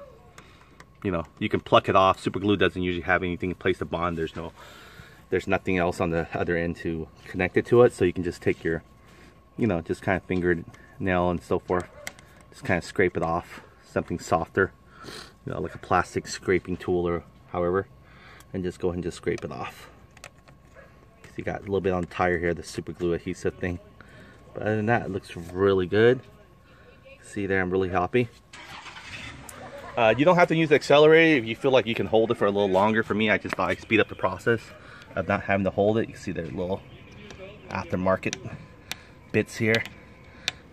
you know, you can pluck it off. Super glue doesn't usually have anything in place to bond. There's nothing else on the other end to connect it to it. So you can just take your, you know, just kind of fingernail and so forth. Just kind of scrape it off. Something softer, you know, like a plastic scraping tool or however. And just go ahead and just scrape it off. So you got a little bit on the tire here, the super glue adhesive thing. But other than that, it looks really good. See there, I'm really happy. You don't have to use the accelerator if you feel like you can hold it for a little longer. For me, I just thought I'd speed up the process of not having to hold it. You see the little aftermarket bits here.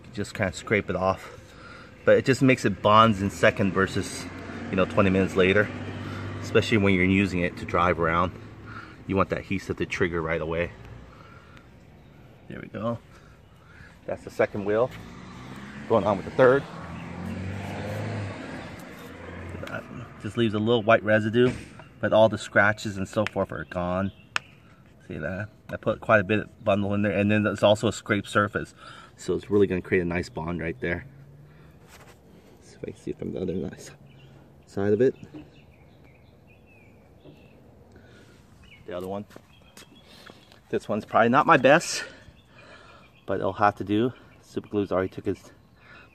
You just kind of scrape it off. But it just makes it bonds in seconds versus, you know, 20 minutes later. Especially when you're using it to drive around. You want that adhesive to trigger right away. There we go. That's the second wheel. Going on with the third. Just leaves a little white residue, but all the scratches and so forth are gone. See that? I put quite a bit of bundle in there, and then there's also a scraped surface. So it's really gonna create a nice bond right there. Let's see if I can see from the other nice side of it. The other one. This one's probably not my best, but it'll have to do. Super glue's already took his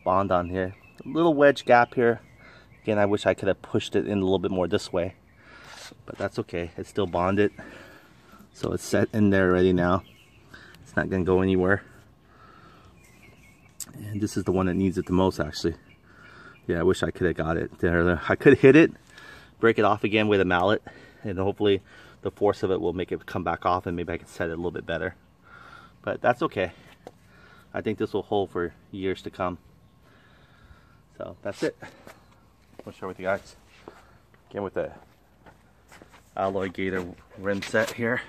bond on here. A little wedge gap here. Again, I wish I could have pushed it in a little bit more this way, but that's okay. It's still bonded, so it's set in there already now. It's not gonna go anywhere. And this is the one that needs it the most, actually. Yeah, I wish I could have got it there. I could hit it, break it off again with a mallet, and hopefully the force of it will make it come back off, and maybe I can set it a little bit better. But that's okay. I think this will hold for years to come. So that's it. I'll share with you guys again with the AlloyGator rim set here.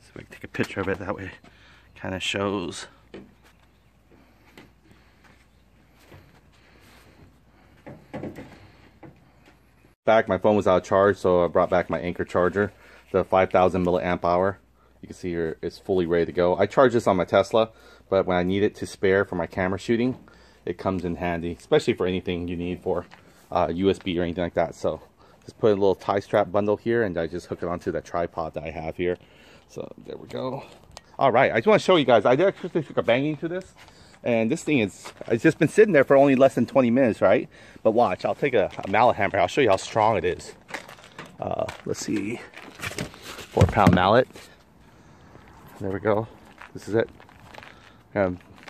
See if I can take a picture of it that way. It kind of shows. Back, my phone was out of charge, so I brought back my Anker charger, the 5,000 milliamp hour. You can see here it's fully ready to go. I charge this on my Tesla, but when I need it to spare for my camera shooting, it comes in handy, especially for anything you need for USB or anything like that. So just put a little tie strap bundle here, and I just hook it onto that tripod that I have here. So there we go. All right, I just want to show you guys. I did actually took a banging to this, and this thing is, it's just been sitting there for only less than 20 minutes, right? But watch, I'll take a mallet hammer. I'll show you how strong it is. Let's see, 4-pound mallet. There we go. This is it.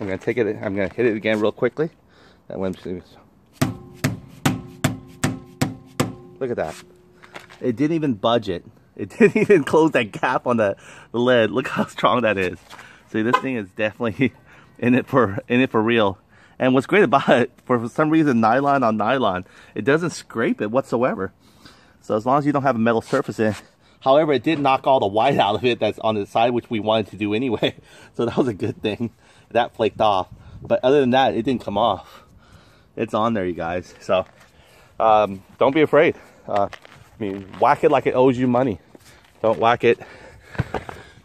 I'm gonna take it, I'm gonna hit it again real quickly. That went, look at that. It didn't even budge it. It didn't even close that gap on the lead. Look how strong that is. See, this thing is definitely in it for real. And what's great about it, for some reason, nylon on nylon, it doesn't scrape it whatsoever. So as long as you don't have a metal surface in it. However, it did knock all the white out of it that's on the side, which we wanted to do anyway. So that was a good thing. That flaked off, but other than that, it didn't come off. It's on there, you guys. So don't be afraid. I mean, whack it like it owes you money. Don't whack it.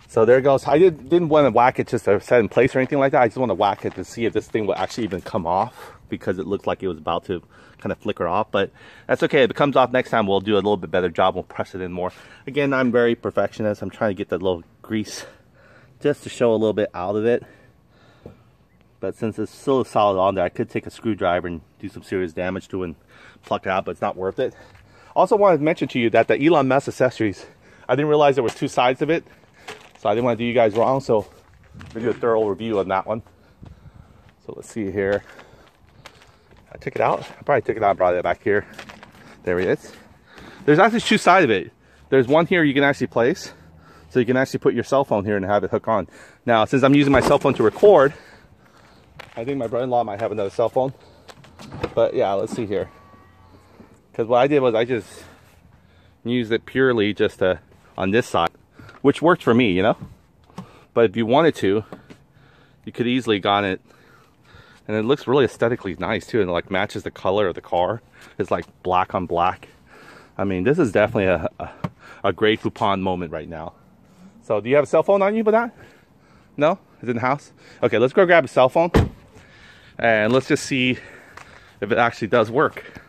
So there it goes. I didn't want to whack it just to set in place or anything like that. I just want to whack it to see if this thing will actually even come off, because it looked like it was about to kind of flicker off, but that's okay. If it comes off next time, we'll do a little bit better job. We'll press it in more. Again, I'm very perfectionist. I'm trying to get that little grease just to show a little bit out of it. But since it's still solid on there, I could take a screwdriver and do some serious damage to it and pluck it out, but it's not worth it. Also wanted to mention to you that the Elon Accessories, I didn't realize there was two sides of it, so I didn't want to do you guys wrong, so I do a thorough review on that one. So let's see here. I took it out. I probably took it out and brought it back here. There it is. There's actually two sides of it. There's one here you can actually place, so you can actually put your cell phone here and have it hook on. Now, since I'm using my cell phone to record, I think my brother-in-law might have another cell phone. But yeah, let's see here. Because what I did was I just used it purely just to, on this side, which worked for me, you know? But if you wanted to, you could easily got it. And it looks really aesthetically nice too, and it like matches the color of the car. It's like black on black. I mean, this is definitely a great Groupon moment right now. So do you have a cell phone on you but that? No? It's in the house? Okay, let's go grab a cell phone and let's just see if it actually does work.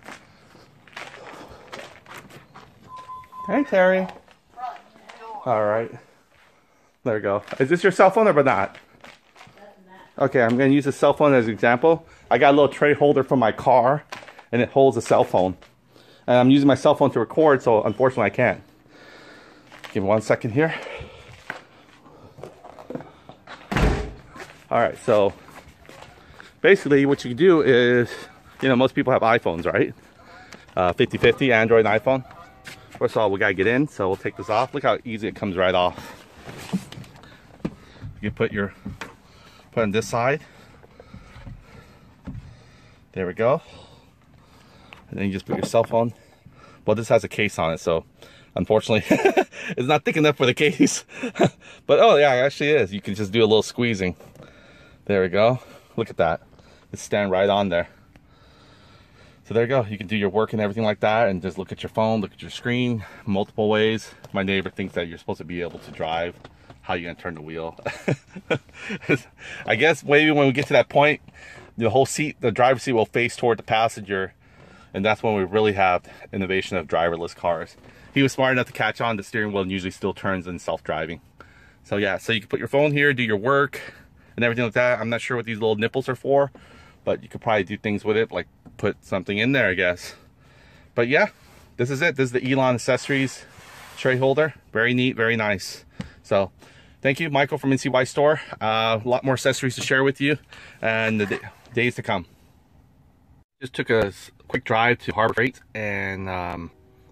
Hey Terry. Alright. There we go. Is this your cell phone or but not? Okay, I'm going to use the cell phone as an example. I got a little tray holder for my car, and it holds a cell phone. And I'm using my cell phone to record, so unfortunately I can't. Give me 1 second here. Alright, so basically what you can do is, you know, most people have iPhones, right? 50-50, Android and iPhone. First of all, we got to get in, so we'll take this off. Look how easy it comes right off. You put your... on this side, there we go, and then you just put your cell phone. Well, this has a case on it, so unfortunately it's not thick enough for the case. But oh yeah, it actually is. You can just do a little squeezing. There we go. Look at that. It's stand right on there. So there you go. You can do your work and everything like that, and just look at your phone, look at your screen, multiple ways. My neighbor thinks that you're supposed to be able to drive. How you gonna turn the wheel? I guess maybe when we get to that point, the whole seat, the driver's seat will face toward the passenger, and that's when we really have innovation of driverless cars. He was smart enough to catch on. The steering wheel usually still turns in self-driving. So yeah, so you can put your phone here, do your work, and everything like that. I'm not sure what these little nipples are for, but you could probably do things with it, like put something in there, I guess. But yeah, this is it. This is the Elon Accessories tray holder. Very neat, very nice. So. Thank you, Michael from NCY Store. A lot more accessories to share with you and the days to come. Just took a quick drive to Harbor Freight and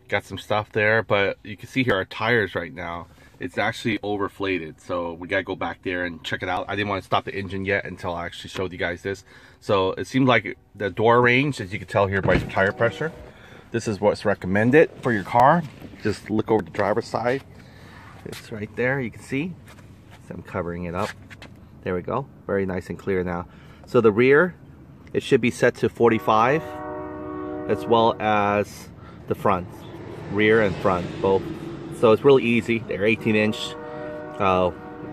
got some stuff there, but you can see here our tires right now. It's actually overflated, so we gotta go back there and check it out. I didn't want to stop the engine yet until I actually showed you guys this. So it seemed like the door range, as you can tell here by the tire pressure, this is what's recommended for your car. Just look over the driver's side. It's right there, you can see. So I'm covering it up. There we go. Very nice and clear now. So the rear, it should be set to 45, as well as the front, rear and front, both. So it's really easy. They're 18-inch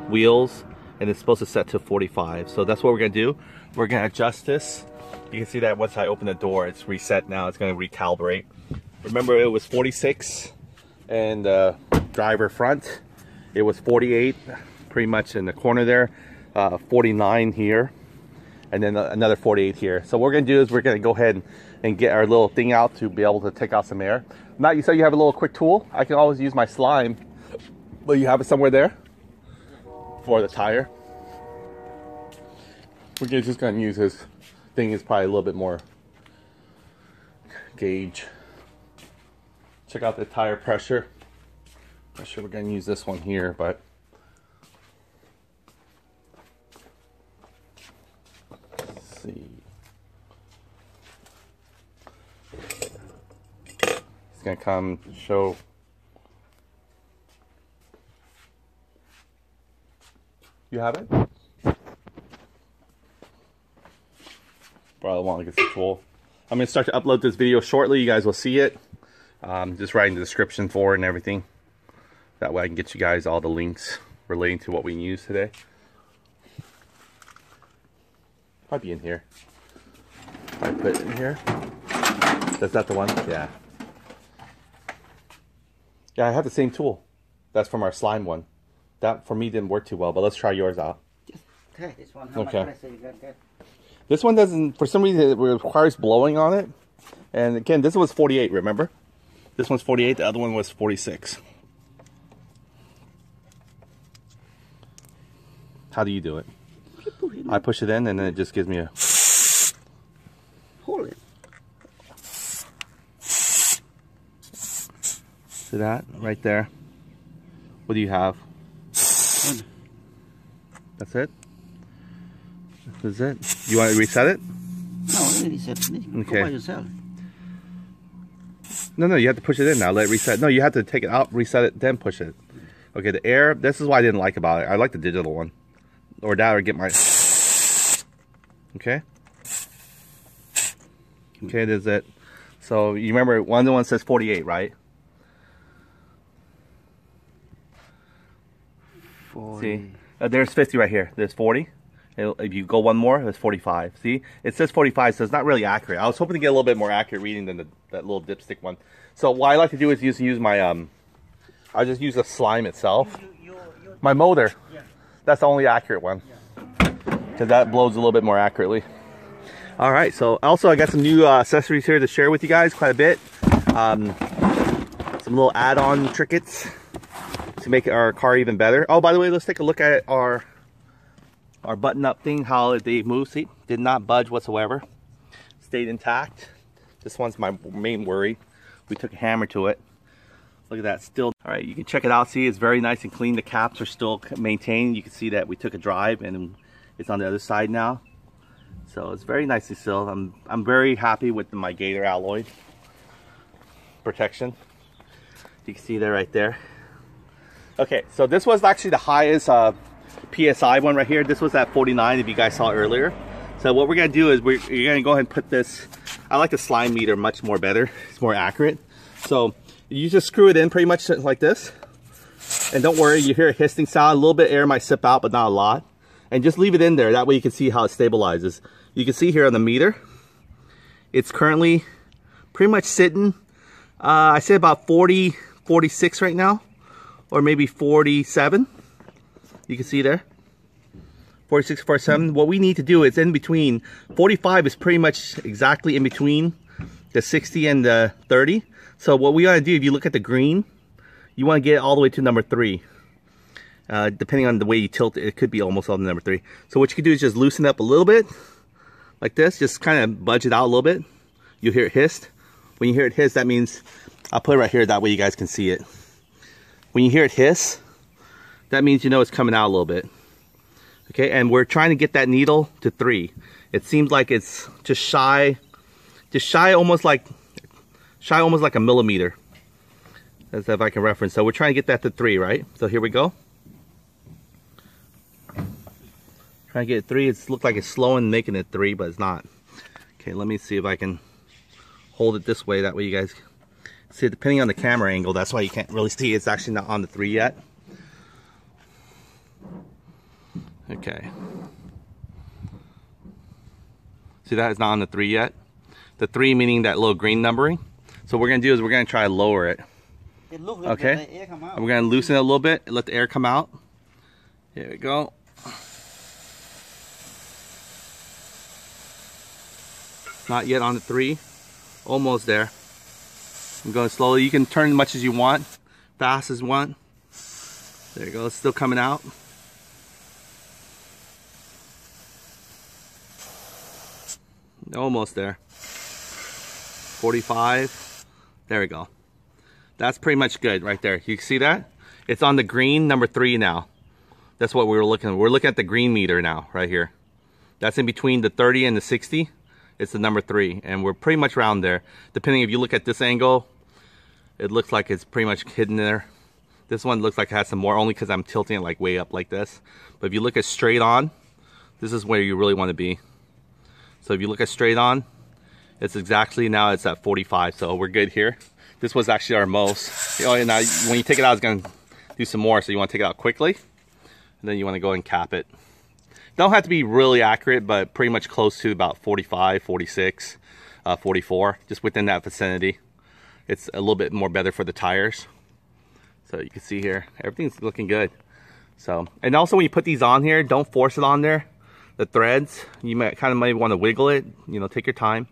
wheels, and it's supposed to set to 45. So that's what we're gonna do. We're gonna adjust this. You can see that once I open the door, it's reset now. It's gonna recalibrate. Remember, it was 46, and driver front, it was 48 pretty much in the corner there, 49 here, and then another 48 here. So what we're gonna do is we're gonna go ahead and get our little thing out to be able to take out some air. Now you said you have a little quick tool. I can always use my slime. Will you have it somewhere there for the tire? We're just gonna use his thing. Is probably a little bit more gauge. Check out the tire pressure. Not sure we're gonna use this one here, but let's see. It's gonna come show. You have it? Probably want to get some tool. I'm gonna start to upload this video shortly. You guys will see it. Just writing the description for it and everything. That way I can get you guys all the links relating to what we use today. Might be in here. I put it in here. That's not the one? Yeah. Yeah, I have the same tool. That's from our slime one. That for me didn't work too well, but let's try yours out. Okay. This one, how much pressure you got there? This one doesn't, for some reason, it requires blowing on it. And again, this was 48, remember? This one's 48, the other one was 46. How do you do it? I push it in and then it just gives me a... Hold it. See that? Right there. What do you have? That's it? That's it. You want to reset it? No, reset it. Okay. Go by yourself. No, no, you have to push it in now. Let it reset. No, you have to take it out, reset it, then push it. Okay, the air. This is what I didn't like about it. I like the digital one. Or that, or get my... Okay. Okay, that's it. So, you remember, one of the ones says 48, right? 40. See? There's 50 right here. There's 40. If you go one more, it's 45. See? It says 45, so it's not really accurate. I was hoping to get a little bit more accurate reading than that little dipstick one. So what I like to do is use my, I just use the slime itself. My motor. Yeah. That's the only accurate one. Because that blows a little bit more accurately. Alright, so also I got some new accessories here to share with you guys quite a bit. Some little add-on trinkets to make our car even better. Oh, by the way, let's take a look at our button-up thing, how they move. See, did not budge whatsoever. Stayed intact. This one's my main worry. We took a hammer to it. Look at that, still. All right, you can check it out. See, it's very nice and clean. The caps are still maintained. You can see that we took a drive and it's on the other side now. So it's very nicely sealed. I'm very happy with my Gator alloy protection. You can see that right there. Okay, so this was actually the highest PSI one right here. This was at 49 if you guys saw earlier. So what we're gonna do is you're gonna go ahead and put this. I like the slime meter much more better. It's more accurate. So you just screw it in pretty much like this. And don't worry, you hear a hissing sound. A little bit of air might sip out, but not a lot. And just leave it in there. That way you can see how it stabilizes. You can see here on the meter, it's currently pretty much sitting. I say about 40, 46 right now, or maybe 47. You can see there, 46, 47. What we need to do is in between. 45 is pretty much exactly in between the 60 and the 30. So what we want to do, if you look at the green, you want to get it all the way to number 3. Depending on the way you tilt it, it could be almost all the number 3. So what you can do is just loosen up a little bit, like this. Just kind of budge it out a little bit. You'll hear it hiss. When you hear it hiss, that means, I'll put it right here, that way you guys can see it. When you hear it hiss, that means you know it's coming out a little bit. Okay, and we're trying to get that needle to 3. It seems like it's just shy almost like a millimeter. That's if I can reference. So we're trying to get that to 3, right? So here we go. Trying to get it 3. It's looked like it's slowing, making it 3, but it's not. Okay, let me see if I can hold it this way. That way you guys see it. Depending on the camera angle, that's why you can't really see. It's actually not on the 3 yet. Okay. See that? It's not on the 3 yet. The 3 meaning that little green numbering. So what we're going to do is we're going to try to lower it. Okay? The air come out. We're going to loosen it a little bit and let the air come out. Here we go. Not yet on the 3. Almost there. I'm going slowly. You can turn as much as you want. Fast as you want. There you go. It's still coming out. Almost there. 45. There we go. That's pretty much good right there. You see that? It's on the green number 3 now. That's what we were looking at. We're looking at the green meter now, right here. That's in between the 30 and the 60. It's the number 3. And we're pretty much around there. Depending if you look at this angle, it looks like it's pretty much hidden there. This one looks like it has some more only because I'm tilting it like way up like this. But if you look at straight on, this is where you really want to be. So if you look at straight on, it's exactly now it's at 45. So we're good here. This was actually our most. Oh, and now when you take it out, it's gonna do some more. So you want to take it out quickly, and then you want to go and cap it. Don't have to be really accurate, but pretty much close to about 45, 46, 44, just within that vicinity. It's a little bit more better for the tires. So you can see here, everything's looking good. So, and also when you put these on here, don't force it on there. The threads, you might might want to wiggle it, you know, take your time.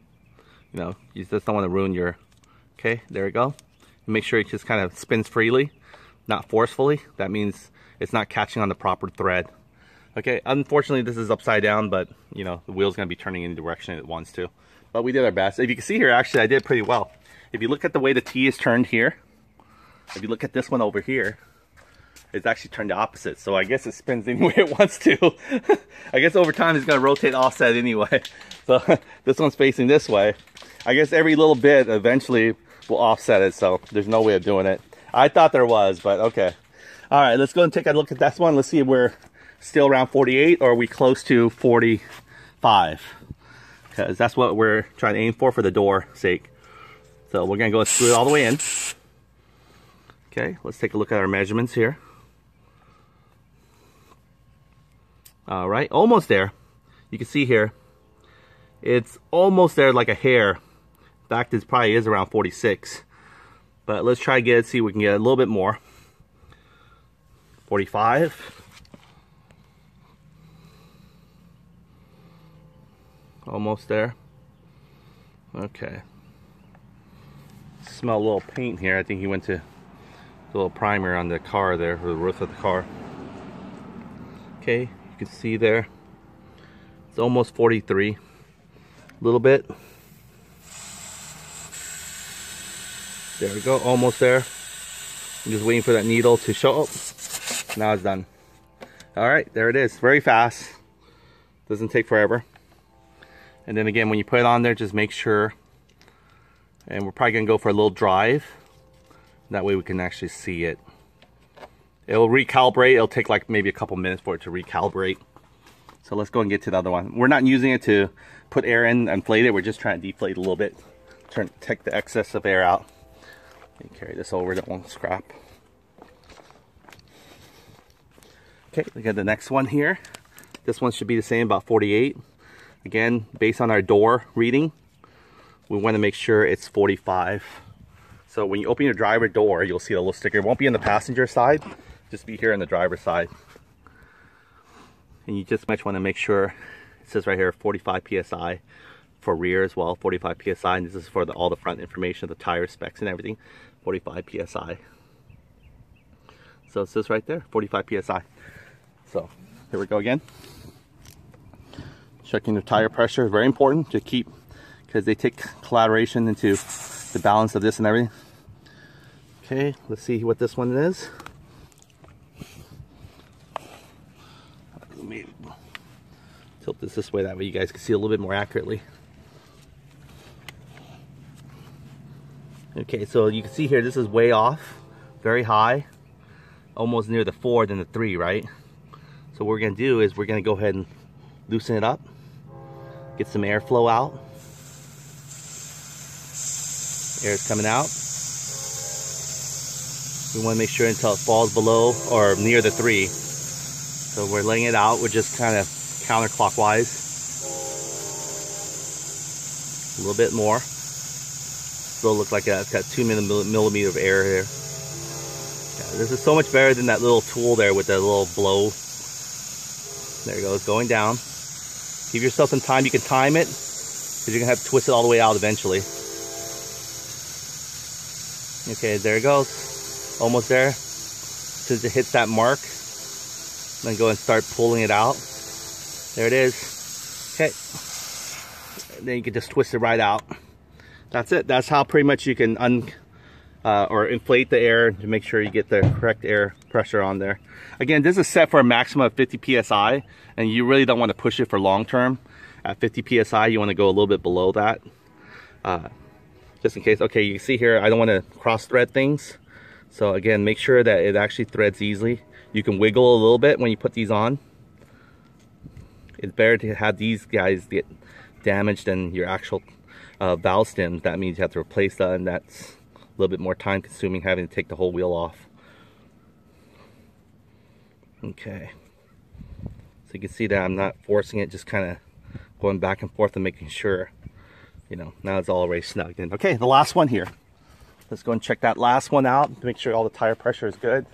You know, you just don't want to ruin your, okay, there we go. And make sure it just kind of spins freely, not forcefully. That means it's not catching on the proper thread. Okay, unfortunately this is upside down, but you know, the wheel's gonna be turning in the direction it wants to. But we did our best. If you can see here, actually I did pretty well. If you look at the way the T is turned here, if you look at this one over here, it's actually turned the opposite. So I guess it spins any way it wants to. I guess over time it's gonna rotate offset anyway. So this one's facing this way. I guess every little bit eventually will offset it, so there's no way of doing it. I thought there was, but okay. All right, let's go and take a look at this one. Let's see if we're still around 48 or are we close to 45. Because that's what we're trying to aim for the door's sake. So we're gonna go and screw it all the way in. Okay, let's take a look at our measurements here. All right, almost there. You can see here, it's almost there like a hair. In fact, this probably is around 46. But let's try to get it, see if we can get a little bit more. 45. Almost there. Okay. Smell a little paint here. I think he went to a little primer on the car there, for the roof of the car. Okay, you can see there. It's almost 43. A little bit. There we go, almost there. I'm just waiting for that needle to show up. Now it's done. All right, there it is. Very fast. Doesn't take forever. And then again, when you put it on there, just make sure, and we're probably gonna go for a little drive. That way we can actually see it. It'll recalibrate. It'll take like maybe a couple minutes for it to recalibrate. So let's go and get to the other one. We're not using it to put air in and inflate it. We're just trying to deflate a little bit. Take the excess of air out. And carry this over, that won't scrap. Okay, we got the next one here. This one should be the same, about 48. Again, based on our door reading, we want to make sure it's 45. So when you open your driver door, you'll see a little sticker. It won't be on the passenger side, just be here on the driver's side. And you just might want to make sure, it says right here, 45 PSI for rear as well, 45 PSI. And this is for all the front information, the tire specs and everything, 45 PSI. So it says right there, 45 PSI. So here we go again. Checking the tire pressure is very important to keep, because they take collaboration into the balance of this and everything. Okay, let's see what this one is. Let me tilt this way, that way you guys can see a little bit more accurately. Okay, so you can see here, this is way off, very high, almost near the 4 than the 3, right? So what we're gonna do is we're gonna go ahead and loosen it up. Get some airflow out. Air is coming out. We want to make sure until it falls below or near the 3. So we're letting it out. We're just kind of counterclockwise. A little bit more. Still looks like it's got 2 millimeter of air here. Yeah, this is so much better than that little tool there with that little blow. There it goes, going down. Give yourself some time. You can time it, because you're gonna have to twist it all the way out eventually. Okay, there it goes. Almost there. As soon as it hits that mark, then go and start pulling it out. There it is. Okay. And then you can just twist it right out. That's it. That's how pretty much you can inflate the air to make sure you get the correct air pressure on there. Again, this is set for a maximum of 50 PSI, and you really don't want to push it for long term. At 50 PSI, you want to go a little bit below that. Just in case, okay, you see here, I don't want to cross thread things. So again, make sure that it actually threads easily. You can wiggle a little bit when you put these on. It's better to have these guys get damaged than your actual valve stems. That means you have to replace that, and that's a little bit more time consuming, having to take the whole wheel off. Okay, so you can see that I'm not forcing it, just kind of going back and forth and making sure, you know, now it's all already snugged in. Okay, the last one here. Let's go and check that last one out to make sure all the tire pressure is good.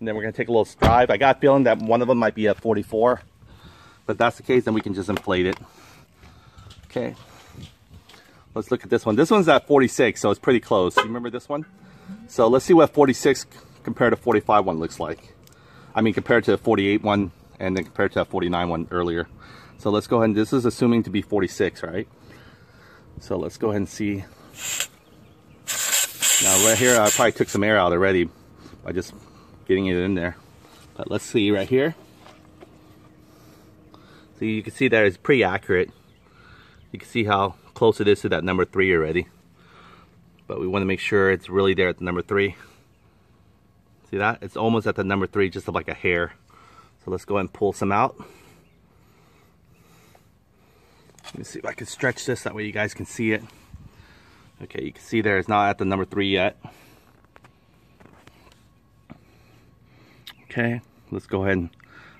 and then we're going to take a little drive. I got a feeling that one of them might be a 44, but if that's the case, then we can just inflate it. Okay, let's look at this one. This one's at 46, so it's pretty close. You remember this one? So let's see what 46 compared to 45 one looks like. I mean, compared to the 48 one, and then compared to that 49 one earlier. So let's go ahead, and this is assuming to be 46, right? So let's go ahead and see. Now right here, I probably took some air out already by just getting it in there. But let's see right here. So you can see that it's pretty accurate. You can see how close it is to that number 3 already. But we want to make sure it's really there at the number 3. See that? It's almost at the number 3, just like a hair. So let's go ahead and pull some out. Let me see if I can stretch this, that way you guys can see it. Okay, you can see there it's not at the number 3 yet. Okay, let's go ahead and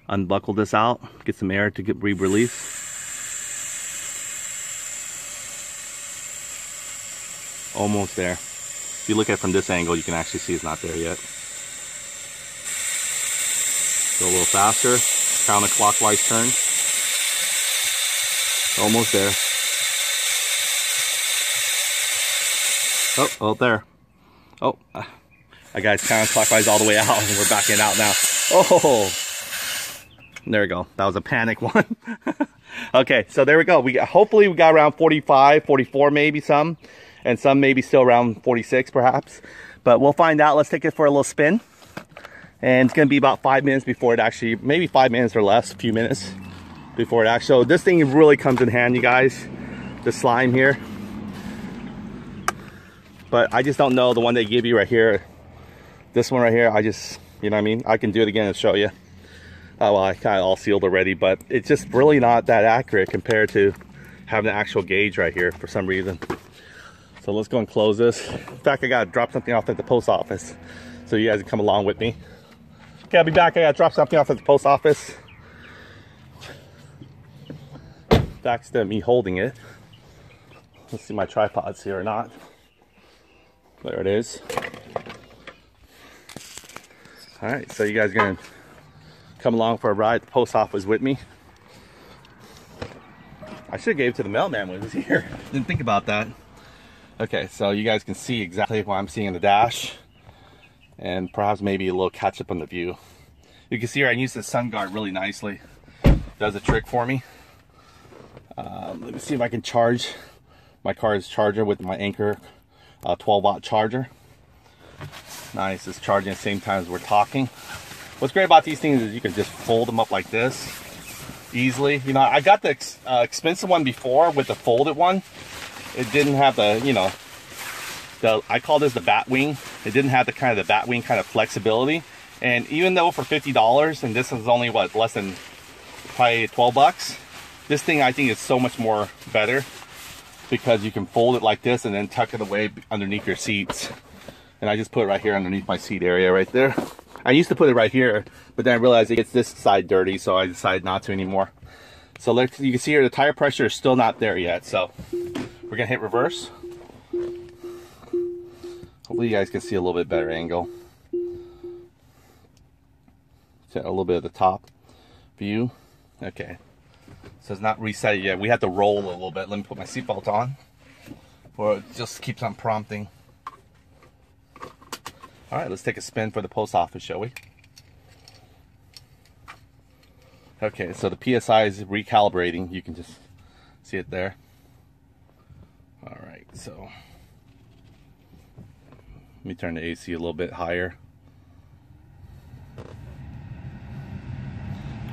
unbuckle this out, get some air to get breathe relief. Almost there. If you look at it from this angle, you can actually see it's not there yet. Go a little faster, counterclockwise turn. Almost there. Oh, there. Oh, I got it counterclockwise all the way out, and we're backing out now. Oh, there we go. That was a panic one. Okay, so there we go. Hopefully we got around 45, 44 maybe some, and some maybe still around 46 perhaps. But we'll find out. Let's take it for a little spin. And it's going to be about 5 minutes before it actually, maybe 5 minutes or less, a few minutes before it actually. So this thing really comes in hand, you guys, the slime here. But I just don't know the one they give you right here. This one right here, I just, you know what I mean? I can do it again and show you. Oh, well, I kind of all sealed already, but it's just really not that accurate compared to having the actual gauge right here for some reason. So let's go and close this. In fact, I got to drop something off at the post office, so you guys can come along with me. Okay, I'll be back. I got to drop something off at the post office. Back to me holding it. Let's see my tripod's here or not. There it is. All right, so you guys are going to come along for a ride at the post office with me. I should have gave it to the mailman when he was here. Didn't think about that. Okay, so you guys can see exactly what I'm seeing in the dash. And perhaps maybe a little catch up on the view. You can see here I used the sun guard really nicely. Does a trick for me. Let me see if I can charge my car's charger with my Anker 12 watt charger. Nice, it's charging at the same time as we're talking. What's great about these things is you can just fold them up like this easily. You know, I got the expensive one before with the folded one. It didn't have the, you know, I call this the bat wing. It didn't have the kind of flexibility. And even though for $50, and this is only what, less than probably 12 bucks, this thing I think is so much more better because you can fold it like this and then tuck it away underneath your seats. And I just put it right here underneath my seat area right there. I used to put it right here, but then I realized it gets this side dirty, so I decided not to anymore. So you can see here the tire pressure is still not there yet. So we're gonna hit reverse. Hopefully you guys can see a little bit better angle. So a little bit of the top view. Okay, so it's not reset yet. We have to roll a little bit. Let me put my seatbelt on, or it just keeps on prompting. All right, let's take a spin for the post office, shall we? Okay, so the PSI is recalibrating. You can just see it there. All right, so let me turn the AC a little bit higher.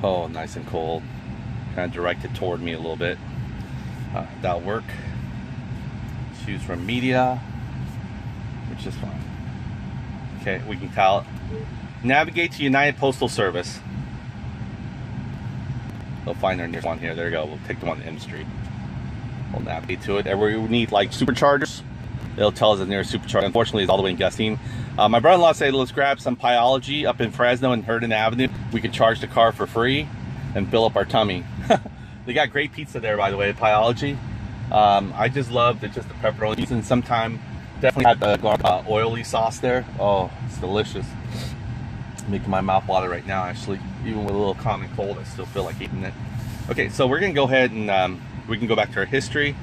Oh, nice and cold. Kind of directed toward me a little bit. That'll work. Choose from media, which is fine. Okay, we can call it. Navigate to United Postal Service. They'll find their nearest one here. There we go. We'll take the one on M Street. We'll navigate to it. And we need like superchargers. It'll tell us the nearest supercharger. Unfortunately, it's all the way in Gustine. My brother-in-law said, let's grab some Pieology up in Fresno and Herndon Avenue. We can charge the car for free and fill up our tummy. They got great pizza there, by the way, at Pieology. I just love the pepperoni. And sometime, definitely had the oily sauce there. Oh, it's delicious. making my mouth water right now, actually. Even with a little common cold, I still feel like eating it. Okay, so we're gonna go ahead and we can go back to our history.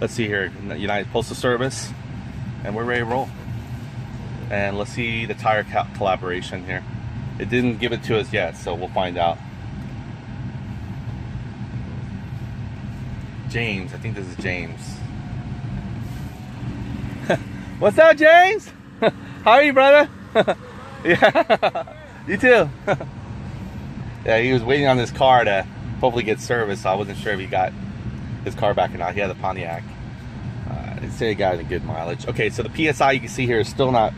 Let's see here, United Postal Service, and we're ready to roll. And let's see the tire collaboration here. It didn't give it to us yet, so we'll find out. James, I think this is James. What's up, James? How are you, brother? Yeah, you too. Yeah, he was waiting on this car to hopefully get service. So I wasn't sure if he got his car back or not. He had a Pontiac. It said he got a good mileage. Okay, so the PSI you can see here is still not.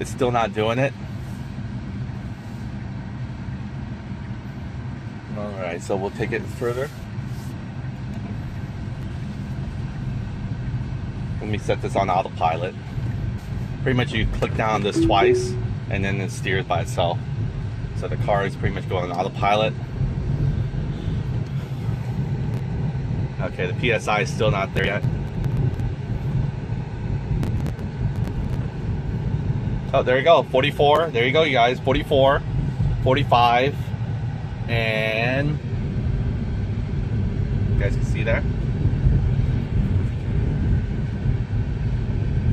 It's still not doing it. All right, so we'll take it further. Let me set this on autopilot. Pretty much you click down on this twice and then it steers by itself. So the car is pretty much going on autopilot. Okay, the PSI is still not there yet. Oh, there you go, 44. There you go, you guys, 44, 45, and you guys can see there.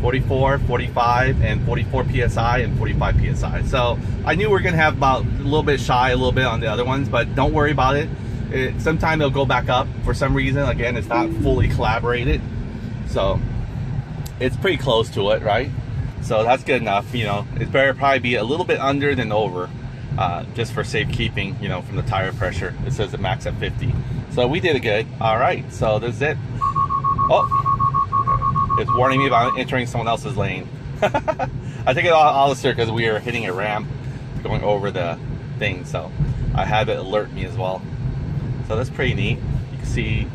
44, 45, and 44 PSI, and 45 PSI. So I knew we were gonna have about a little bit shy, a little bit on the other ones, but don't worry about it. Sometime it'll go back up for some reason. Again, it's not fully collaborated. So it's pretty close to it, right? So that's good enough, you know. It's better probably be a little bit under than over, just for safekeeping, you know, from the tire pressure. It says it max at 50. So we did it good. All right, so that's it. Oh. It's warning me about entering someone else's lane. I took it all this year because we are hitting a ramp going over the thing, so I had it alert me as well. So that's pretty neat. You can see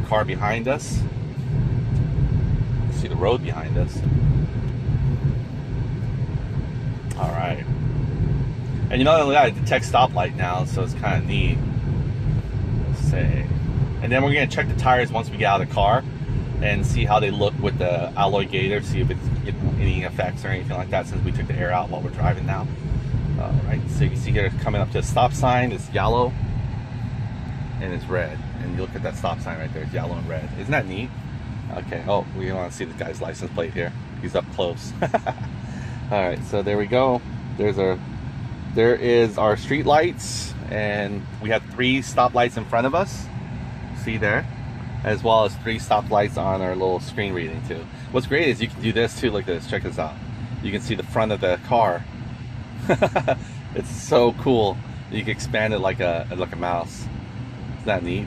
the car behind us. You can see the road behind us. All right. And you know, not only that, it detects stoplight now, so it's kind of neat. Let's see. And then we're going to check the tires once we get out of the car and see how they look with the AlloyGator, see if it's any effects or anything like that since we took the air out while we're driving now. All right, so you can see here coming up to a stop sign. It's yellow and it's red. And you look at that stop sign right there, it's yellow and red. Isn't that neat? Okay, oh, we want to see the guy's license plate here. He's up close. All right, so there we go. There is our street lights, and we have 3 stop lights in front of us. See there? As well as 3 stop lights on our little screen reading too. What's great is you can do this too, like this, check this out. You can see the front of the car. It's so cool. You can expand it like a mouse. Isn't that neat?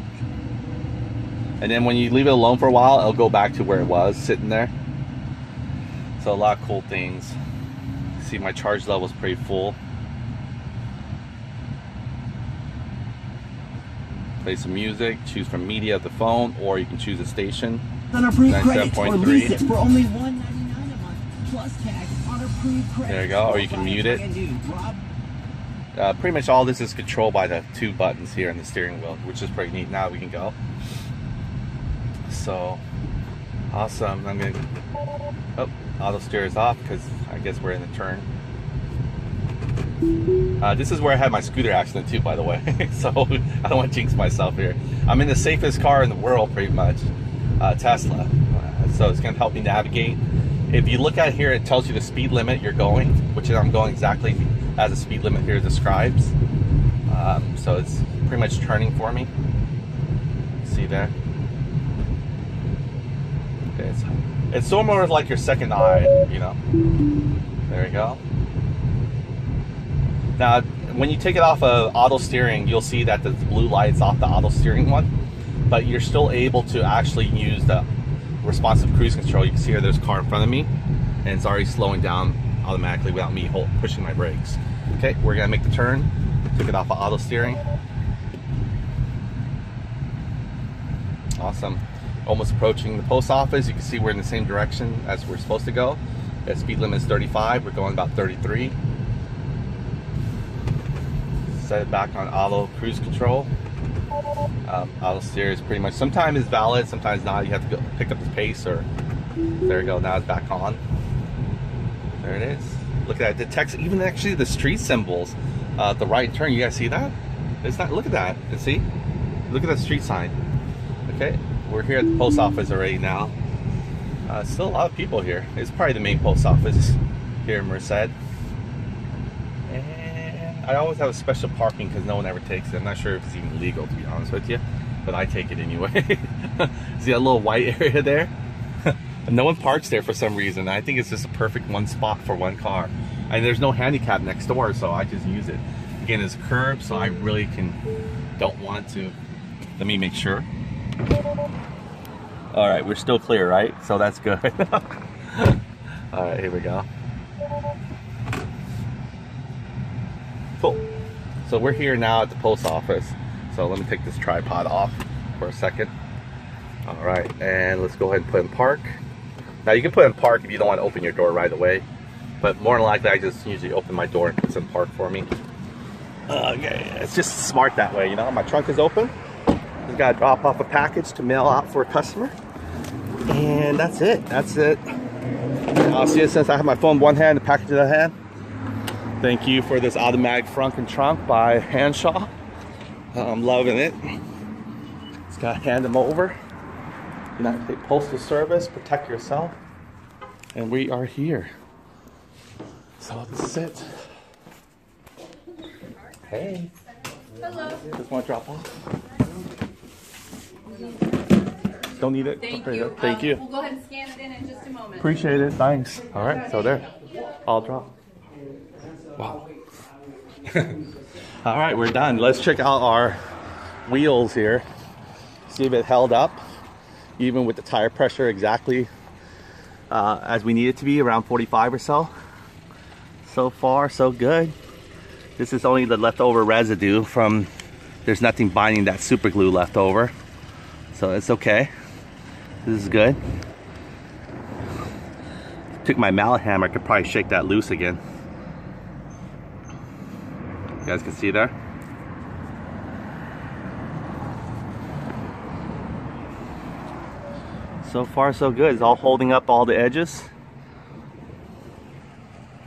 And then when you leave it alone for a while, it'll go back to where it was, sitting there. So a lot of cool things. See, my charge level is pretty full. Play some music, choose from media of the phone, or you can choose a station. On approved credit or lease it for only $1.99 a month, plus tax on approved credit. There you go, or you can mute it. Pretty much all this is controlled by the 2 buttons here on the steering wheel, which is pretty neat. Now we can go. So, awesome. I'm going to... Oh, auto steer is off because I guess we're in the turn. This is where I had my scooter accident too, by the way. So I don't want to jinx myself here. I'm in the safest car in the world, pretty much, Tesla. So it's going to help me navigate. If you look at here, it tells you the speed limit you're going, which I'm going exactly as the speed limit here describes. So it's pretty much turning for me. See there? Okay, it's sort of like your second eye, you know. There you go. Now, when you take it off of auto steering, you'll see that the blue light's off the auto steering one, but you're still able to actually use the responsive cruise control. You can see here, there's a car in front of me, and it's already slowing down automatically without me pushing my brakes. Okay, we're gonna make the turn. Took it off of auto steering. Awesome. Almost approaching the post office. You can see we're in the same direction as we're supposed to go. The speed limit is 35. We're going about 33. Set it back on auto cruise control. Auto steer is pretty much, sometimes it's valid, sometimes not. You have to go pick up the pace, or there you go, now it's back on. There it is. Look at that, it detects even actually the street symbols. The right turn, you guys see that? It's not, look at that, see? Look at that street sign. Okay, we're here at the post office already now. Still a lot of people here. It's probably the main post office here in Merced. And I always have a special parking because no one ever takes it. I'm not sure if it's even legal, to be honest with you, but I take it anyway. See that little white area there? No one parks there for some reason. I think it's just a perfect one spot for one car. And there's no handicap next door, so I just use it. Again, it's a curb, so I really don't want to. Let me make sure. All right, we're still clear, right? So that's good. All right, here we go. Cool. So we're here now at the post office. So let me take this tripod off for a second. All right, and let's go ahead and put in park. Now you can put in park if you don't want to open your door right away, but more than likely I just usually open my door and put some park for me. Okay, it's just smart that way, you know. My trunk is open. Just gotta drop off a package to mail out for a customer, and that's it. That's it. I'll see it since I have my phone in one hand, the package in the hand. Thank you for this automatic frunk and trunk by Hanshaw. I'm loving it. Just gotta hand them over. United States Postal Service, protect yourself. And we are here. So this is it. Hey. Hello. Just want to drop off. Don't need it. Thank you. Thank you. We'll go ahead and scan it in just a moment. Appreciate it. Thanks. All right. So there. I'll drop. Wow. All right. We're done. Let's check out our wheels here. See if it held up. Even with the tire pressure exactly as we need it to be, around 45 or so. So far, so good. This is only the leftover residue from, there's nothing binding that super glue left over. So it's okay. This is good. Took my mallet hammer, I could probably shake that loose again. You guys can see there. So far, so good. It's all holding up all the edges.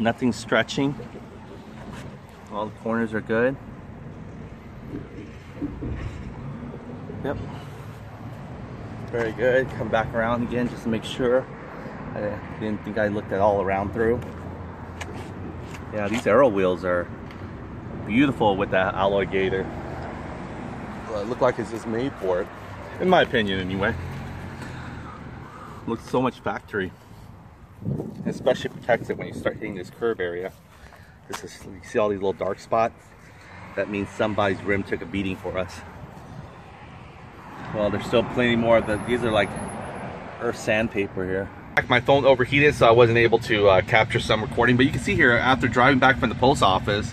Nothing's stretching. All the corners are good. Yep. Very good. Come back around again just to make sure. I didn't think I looked at all around through. Yeah, these aero wheels are beautiful with that alloy gator. Well, it looked like it's just made for it. In my opinion, anyway. Looks so much factory, especially protects it when you start hitting this curb area. This is, you see all these little dark spots? That means somebody's rim took a beating for us. Well, there's still plenty more of the, these are like earth sandpaper here. My phone overheated, so I wasn't able to capture some recording, but you can see here after driving back from the post office,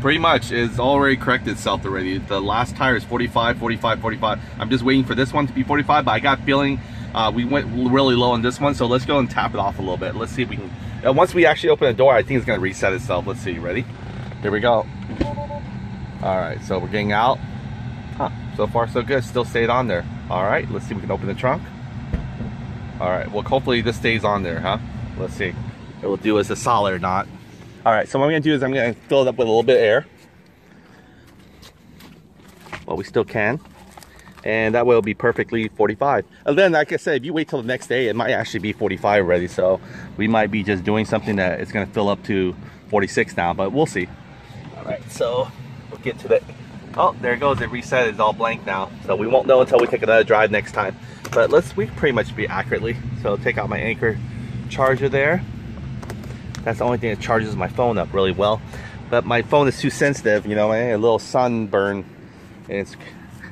pretty much it's already corrected itself already. The last tire is 45, 45, 45. I'm just waiting for this one to be 45, but I got feeling we went really low on this one, so let's go and tap it off a little bit. Let's see if we can. Once we actually open the door, I think it's going to reset itself. Let's see. Ready? Here we go. All right, so we're getting out. Huh. So far, so good. Still stayed on there. All right, let's see if we can open the trunk. All right, well, hopefully this stays on there, huh? Let's see. It will do us a solid or not. All right, so what I'm going to do is I'm going to fill it up with a little bit of air. Well, we still can. And that will be perfectly 45. And then, like I said, if you wait till the next day, it might actually be 45 already. So we might be just doing something that it's going to fill up to 46 now, but we'll see. All right, so we'll get to that. Oh, there it goes. It reset. It's all blank now. So we won't know until we take another drive next time. But we pretty much be accurately. So take out my Anker charger there. That's the only thing that charges my phone up really well. But my phone is too sensitive, you know, a little sunburn. And it's...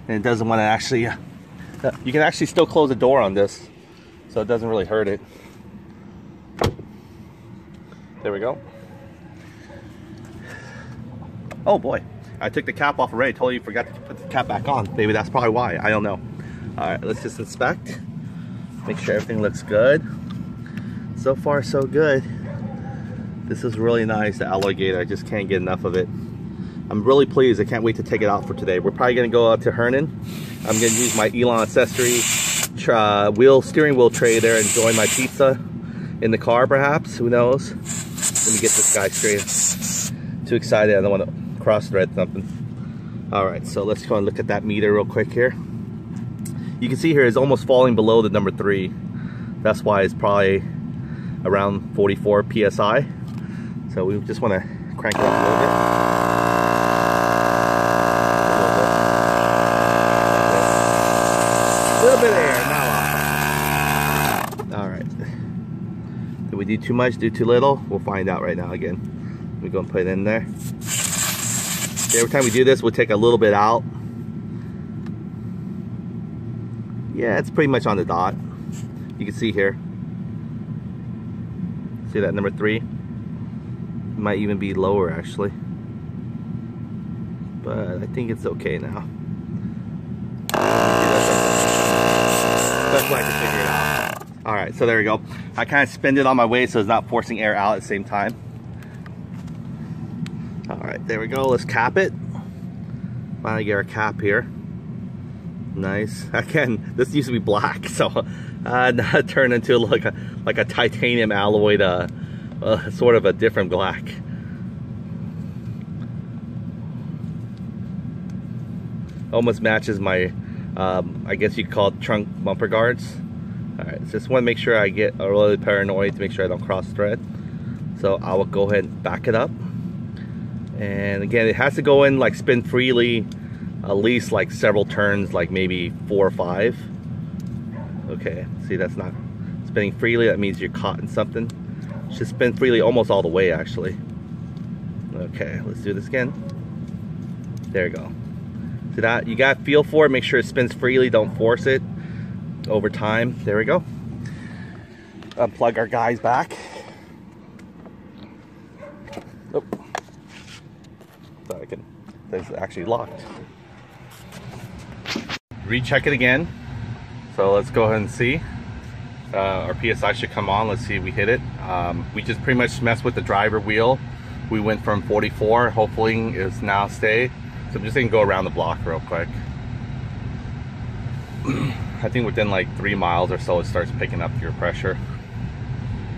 and it doesn't want to actually, you can actually still close the door on this, so it doesn't really hurt it. There we go. Oh boy, I took the cap off already. Totally forgot to put the cap back on. Maybe that's probably why, I don't know. All right, let's just inspect. Make sure everything looks good. So far, so good. This is really nice, the alloy gator. I just can't get enough of it. I'm really pleased. I can't wait to take it out for today. We're probably going to go out to Hernan. I'm going to use my Elon Accessories steering wheel tray there and enjoy my pizza in the car, perhaps. Who knows? Let me get this guy straight. Too excited. I don't want to cross-thread something. All right, so let's go and look at that meter real quick here. You can see here it's almost falling below the number 3. That's why it's probably around 44 PSI. So we just want to crank it up a little bit. A little bit of air, now. All right. Did we do too much, do too little? We'll find out right now again. We're going to put it in there. Every time we do this, we'll take a little bit out. Yeah, it's pretty much on the dot. You can see here. See that number 3? It might even be lower actually. But I think it's okay now. That's what I can figure it out. Alright, so there we go. I kind of spin it on my way so it's not forcing air out at the same time. Alright, there we go. Let's cap it. Finally get our cap here. Nice. Again, this used to be black, so now it turned into like a titanium alloy, sort of a different black. Almost matches my, I guess you'd call it trunk bumper guards. All right, just want to make sure I get really paranoid to make sure I don't cross thread. So I will go ahead and back it up. And again, it has to go in like spin freely. At least like several turns, like maybe 4 or 5. Okay, see that's not spinning freely. That means you're caught in something. It should spin freely almost all the way actually. Okay, let's do this again. There you go. See that? You got to feel for it. Make sure it spins freely. Don't force it over time. There we go. Unplug our guys back. Oh. Sorry, I can. This is actually locked. Recheck it again. So let's go ahead and see. Our PSI should come on. Let's see if we hit it. We just pretty much messed with the driver wheel. We went from 44. Hopefully it's now stay. So I'm just gonna go around the block real quick. I think within like 3 miles or so it starts picking up your pressure.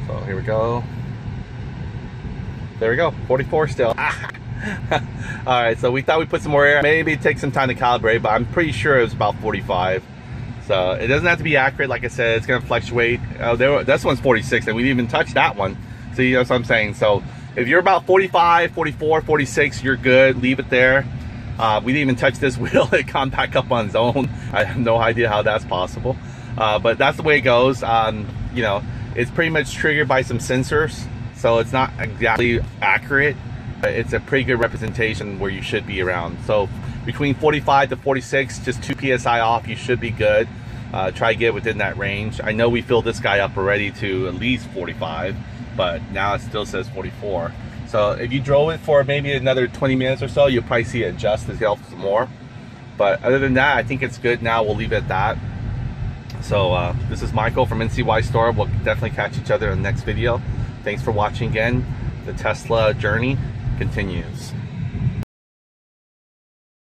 So here we go. There we go, 44 still. Alright, so we thought we'd put some more air. Maybe it takes some time to calibrate, but I'm pretty sure it was about 45. So it doesn't have to be accurate. Like I said, it's going to fluctuate. This one's 46, and we didn't even touch that one. So you know what I'm saying. So if you're about 45, 44, 46, you're good. Leave it there. We didn't even touch this wheel. It come back up on its own. I have no idea how that's possible. But that's the way it goes. You know, it's pretty much triggered by some sensors. So it's not exactly accurate. It's a pretty good representation where you should be around. So between 45 to 46, just 2 PSI off, you should be good. Try to get within that range. I know we filled this guy up already to at least 45, but now it still says 44. So if you drove it for maybe another 20 minutes or so, you'll probably see it adjust itself some more. But other than that, I think it's good now. We'll leave it at that. So this is Michael from NCY Store. We'll definitely catch each other in the next video. Thanks for watching again. The Tesla journey continues.